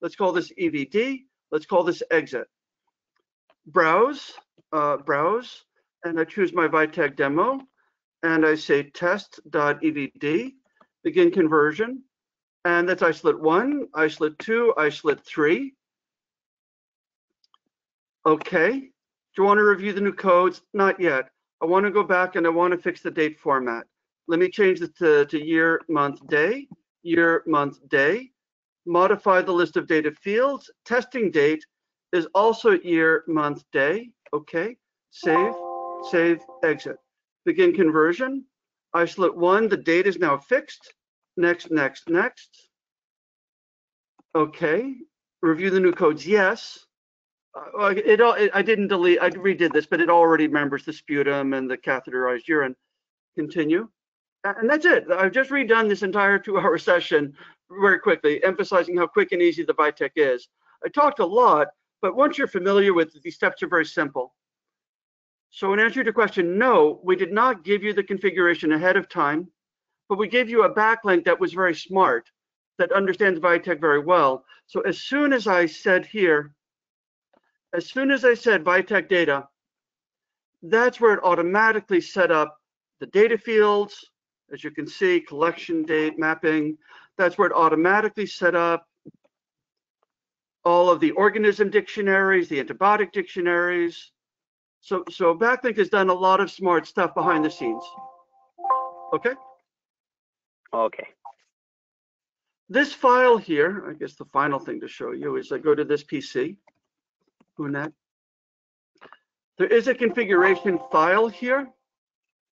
Let's call this EVD. Let's call this exit. Browse. Browse, and I choose my Vitec demo, and I say test.evd, begin conversion, and that's isolate 1, isolate 2, isolate 3. Okay, do you want to review the new codes? Not yet. I want to go back and I want to fix the date format. Let me change this to year, month, day, modify the list of data fields, testing date is also year, month, day. Okay, save, exit. Begin conversion, isolate 1, the date is now fixed. Next. Okay, Review the new codes, yes. I didn't delete, I redid this, but it already remembers the sputum and the catheterized urine. Continue. And that's it. I've just redone this entire 2-hour session very quickly, emphasizing how quick and easy the VITEC is. I talked a lot, but once you're familiar with it, these steps are very simple. So in answer to your question, no, we did not give you the configuration ahead of time, but we gave you a backlink that was very smart, that understands VITEC very well. So as soon as I said here, as soon as I said VITEC data, that's where it automatically set up the data fields, as you can see, collection date, mapping. That's where it automatically set up all of the organism dictionaries, the antibiotic dictionaries. So Backlink has done a lot of smart stuff behind the scenes. Okay? Okay. This file here, I guess the final thing to show you is I go to this PC. There is a configuration file here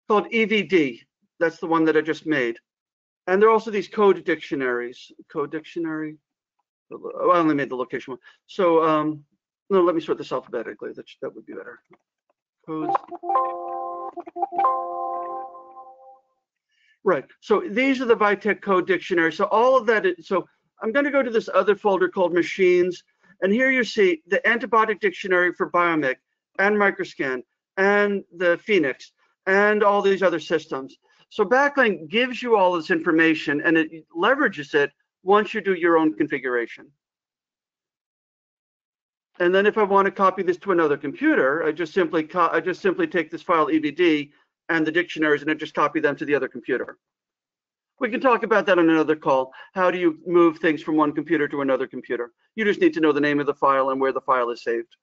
called EVD. That's the one that I just made. And there are also these code dictionaries. Code dictionary. Oh, I only made the location one. So no, let me sort this alphabetically. That would be better. Codes. Right. So these are the VITEC code dictionaries. So all of that. So I'm going to go to this other folder called machines. And here you see the antibiotic dictionary for Biomic and Microscan and the Phoenix and all these other systems. So Backlink gives you all this information and it leverages it once you do your own configuration. And then if I want to copy this to another computer, I just simply take this file EBD and the dictionaries and I just copy them to the other computer. We can talk about that on another call. How do you move things from one computer to another computer? You just need to know the name of the file and where the file is saved.